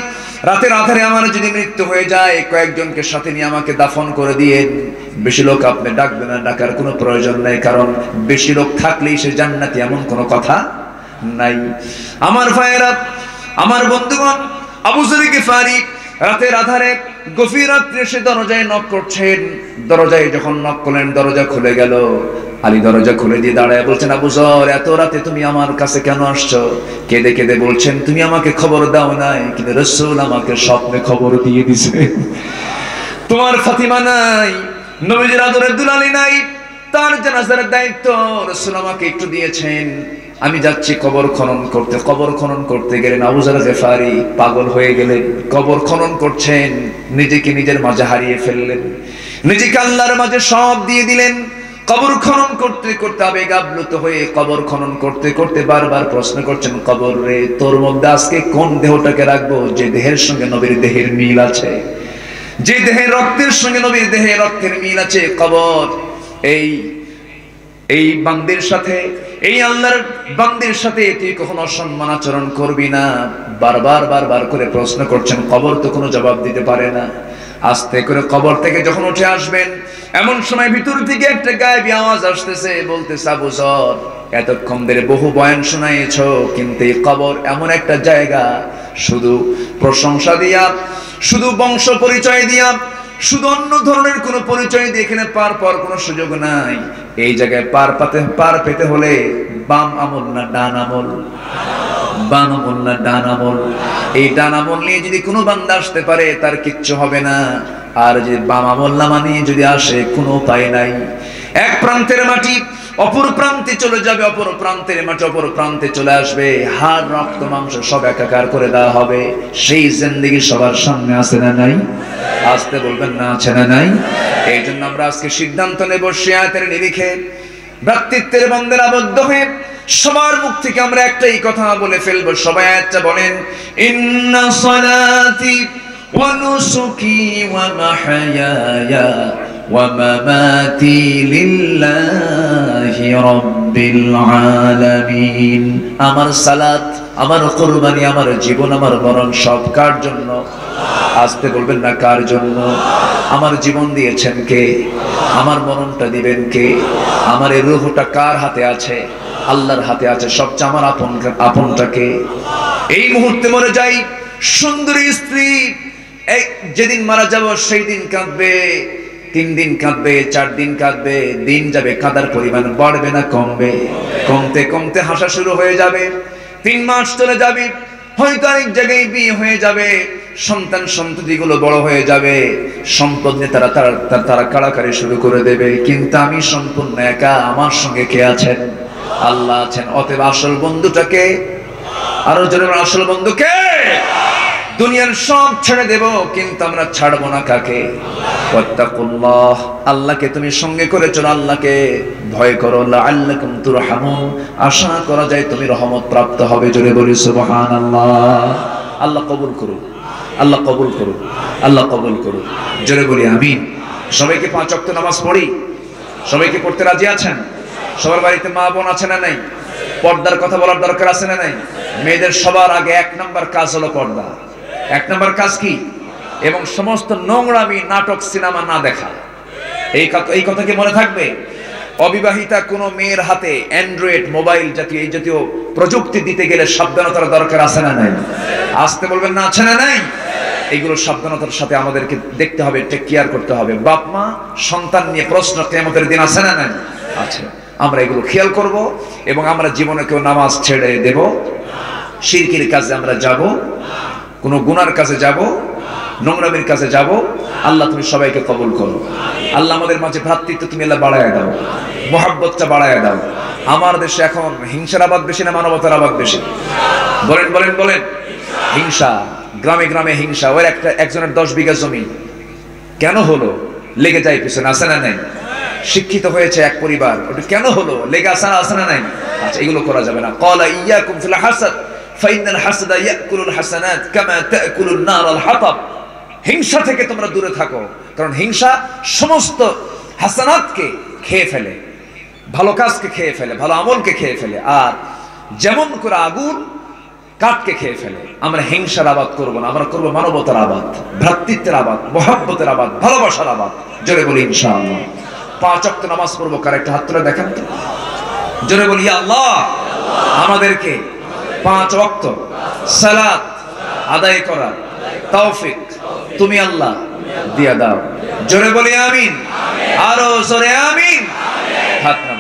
রাতের আধারে আমার যদি মৃত্যু হয়ে যায়, কয়েকজনকে সাথে নিয়ে আমাকে দাফন করে দিয়ে, বেশি লোক আপনি ডাকবেন না, ডাকার কোনো প্রয়োজন নেই, কারণ বেশি লোক থাকলেই সে জান্নাতি, এমন কোনো কথা নাই। আমার ভাইয়েরা, আমার বন্ধুগণ, আবু যর গিফারী রাতের আধারে গভীর রাতে এসে দরজায় নক করছেন। দরজায় যখন নক করলেন, দরজা খুলে গেল। আলী দরজা খুলে দিয়ে দাঁড়ায় বলছেন, আবু যর, এত রাতে তুমি আমার কাছে কেন আসছো? কেঁদে কেঁদে বলছেন, তুমি আমাকে খবর দাও নাই, কিন্তু রাসূল আমাকে স্বপ্নে খবর দিয়ে দিছে। তোমার ফাতিমা নাই, নবীজির আদরের দুলালী নাই, তার জানাজার দায়িত্ব রাসূল আমাকে একটু দিয়েছেন। আমি যাচ্ছি কবর খনন করতে। কবর খনন করতে গেলেন। আবু যর গিফারী পাগল হয়ে গেলেন, কবর খনন করছেন, নিজেকে নিজের মাঝে হারিয়ে ফেললেন, নিজেকে আল্লাহর মাঝে সব দিয়ে দিলেন। কবর খনন করতে করতে আবেগ আপ্লুত হয়ে কবর খনন করতে করতে বারবার প্রশ্ন করছেন, কবর রে, তোর মধ্যে আজকে কোন দেহটাকে রাখবো যে দেহের সঙ্গে নবীর দেহের মিল আছে, যে দেহের রক্তের সঙ্গে নবীর দেহের রক্তের মিল আছে? কবর এই এই বান্দির সাথে, এই আল্লাহর বান্দির সাথে তুই কখনো অসম্মান আচরণ করবি না। বারবার বারবার করে প্রশ্ন করছেন, কবর তো কোনো জবাব দিতে পারে না। আস্তে করে কবর থেকে যখন উঠে আসবেন, এমন সময় ভিতর থেকে একটা গায়েবী আওয়াজ আসতেছে, বলতেছে, আবু যর, এতক্ষণ ধরে বহু বয়ান শোনাইয়েছ, কিন্তু এই কবর এমন একটা জায়গা, শুধু প্রশংসা দিয়া, শুধু বংশ পরিচয় দিয়া, শুধু অন্য ধরনের কোনো পরিচয় দিয়ে এখানে পার পাওয়ার কোনো সুযোগ নাই। এই জায়গায় পার পেতে পার পেতে হলে বাম আমল না ডান আমল, বাম আমল না ডান আমল। এই ডান আমল নিয়ে যদি কোনো বান্দা আসতে পারে তার কিচ্ছু হবে না, আর যদি বাম আমল নামা নিয়ে যদি আসে কোনো উপায় নাই। এক প্রান্তের মাটি অপর প্রান্তে চলে যাবে, অপর প্রান্তের মাটি অপর প্রান্তে চলে আসবে, হাড় রক্ত মাংস সব একাকার করে দেওয়া হবে। সেই জিন্দেগি সবার সামনে আছে না নাই? আসতে বলবেন না, আছে না নাই? এই জন্য আমরা আজকে সিদ্ধান্ত নেব, শিয়াতের নিরিখে ভ্রাতৃত্বের বন্ধের আবদ্ধ হয়ে সবার মুখ থেকে আমরা একটাই কথা বলে ফেলবো, সবাই একটা বলেন, ইন্না সালাতি ওয়া নুসুকি ওয়া মাহইয়া ওয়া মামাতি লিল্লাহি রাব্বিল আলামিন। আমার সালাত, আমার কুরবানি, আমার জীবন, আমার মরণ সব কার জন্য? আসতে বলবেন না, কার জন্য? আমার জীবন দিয়েছেন কে? আমার মরণটা দিবেন কে? আমার এই রূহটা কার হাতে আছে? আল্লাহর হাতে আছে। সবচেয়ে আমার আপন আপনটাকে এই মুহূর্তে মরে যাই, সুন্দরী স্ত্রী যেদিন মারা যাব সেই দিন কাঁদবে, তিন দিন কাঁদবে, চার দিন কাঁদবে, দিন যাবে কাঁদার পরিমাণ বাড়বে না কমবে? কমতে কমতে হাসা শুরু হয়ে যাবে। তিন মাস চলে যাবে, হয়তো আরেক জায়গায় বিয়ে হয়ে যাবে, সন্তান সন্ততিগুলো বড় হয়ে যাবে, সম্পদ নিয়ে তারা তারা কাড়াকাড়ি শুরু করে দেবে। কিন্তু আমি সম্পূর্ণ একা, আমার সঙ্গে কে আছেন? আল্লাহ আছেন। অতএব আসল বন্ধুটাকে, আরো জনের আসল বন্ধুকে দুনিয়ার সব ছেড়ে দেব, কিন্তু আমরা ছাড়বো না কাকে? ওয়াত্তাকুল্লাহ, আল্লাহকে তুমি সঙ্গে করে চলো, আল্লাহকে ভয় করো। লাআল্লাকুম তুরহামুন, আশা করা যায় তুমি রহমত প্রাপ্ত হবে। জোরে বলি সুবহানাল্লাহ। আল্লাহ কবুল করুন, আল্লাহ কবুল করুন, আল্লাহ কবুল করুন। জোরে বলি আমিন। সবাইকে পাঁচ ওয়াক্ত নামাজ পড়ি, সবাইকে পড়তে রাজি আছেন? সবার বাড়িতে মা বোন আছে না নাই? পর্দার কথা বলার দরকার আছে না নাই? মেয়েদের সবার আগে এক নম্বর কাজ হলো পর্দা। এক নম্বর কাজ কি? এবং সমস্ত নোংরামি, নাটক, সিনেমা না দেখা। এই এই কথা কি মনে থাকবে? অবিবাহিতা কোনো মেয়ের হাতে অ্যান্ড্রয়েড মোবাইল জাতীয় এই জাতীয় প্রযুক্তি দিতে গেলে সাবধানতার দরকার আছে না নাই? আসতে বলবেন না, আছে না নাই? এগুলো সাবধানতার সাথে আমাদেরকে দেখতে হবে, টেক কেয়ার করতে হবে। বাপ মা সন্তান নিয়ে প্রশ্ন কিয়ামতের দিন আছে না নাই? আছে। আমরা এগুলো খেয়াল করব এবং আমরা জীবনে কেউ নামাজ ছেড়ে দেব, শিরকির কাজে আমরা যাব, কোনো গুনার কাছে যাব, নোংরামির কাছে যাব। আল্লাহ তুমি সবাইকে কবুল করো। আল্লাহ আমাদের মাঝে ভ্রাতৃত্ব তুমি আল্লাহ বাড়ায় দাও, মোহাব্বতটা বাড়ায় দাও। আমার দেশে এখন হিংসার আবাদ বেশি না মানবতার আবাদ বেশি? বলেন বলেন বলেন। হিংসা, গ্রামে গ্রামে হিংসা। ওর একটা একজনের দশ বিঘা জমি কেন হলো? লেগে যায় পিছনে, আছে না নাই? শিক্ষিত হয়েছে এক পরিবার, ওটা কেন হলো? লেগে আসা আসে না নাই? আচ্ছা, এগুলো করা যাবে না। ক্বালা ইয়াকুম ফিল হাসাদ ফাইনাল হাসাদা ইয়াকুলুল হাসানাত কামা তাকুলুন নার আল হাতাব। হিংসা থেকে তোমরা দূরে থাকো, কারণ হিংসা সমস্ত হাসানাতকে খেয়ে ফেলে, ভালো কাজকে খেয়ে ফেলে, ভালো আমলকে খেয়ে ফেলে, আর যেমন করে আগুন কাঠকে খেয়ে ফেলে। আমরা হিংসার আবাদ করবো না, আমরা করবো মানবতার আবাদ, ভ্রাতৃত্বের আবাদ, মহাব্বতের আবাদ, ভালোবাসার আবাদ। জোরে বলি ইনশাআল্লাহ। পাঁচ ওয়াক্ত নামাজ পড়বো। কার একটা হাত তুলে দেখান তো। জোরে বলি আল্লাহ আমাদেরকে পাঁচ ওয়াক্ত সালাত আদায় করার তৌফিক তুমি আল্লাহ দিয়া দাও। জোরে বলি আমিন, আরো জোরে আমিন। হাত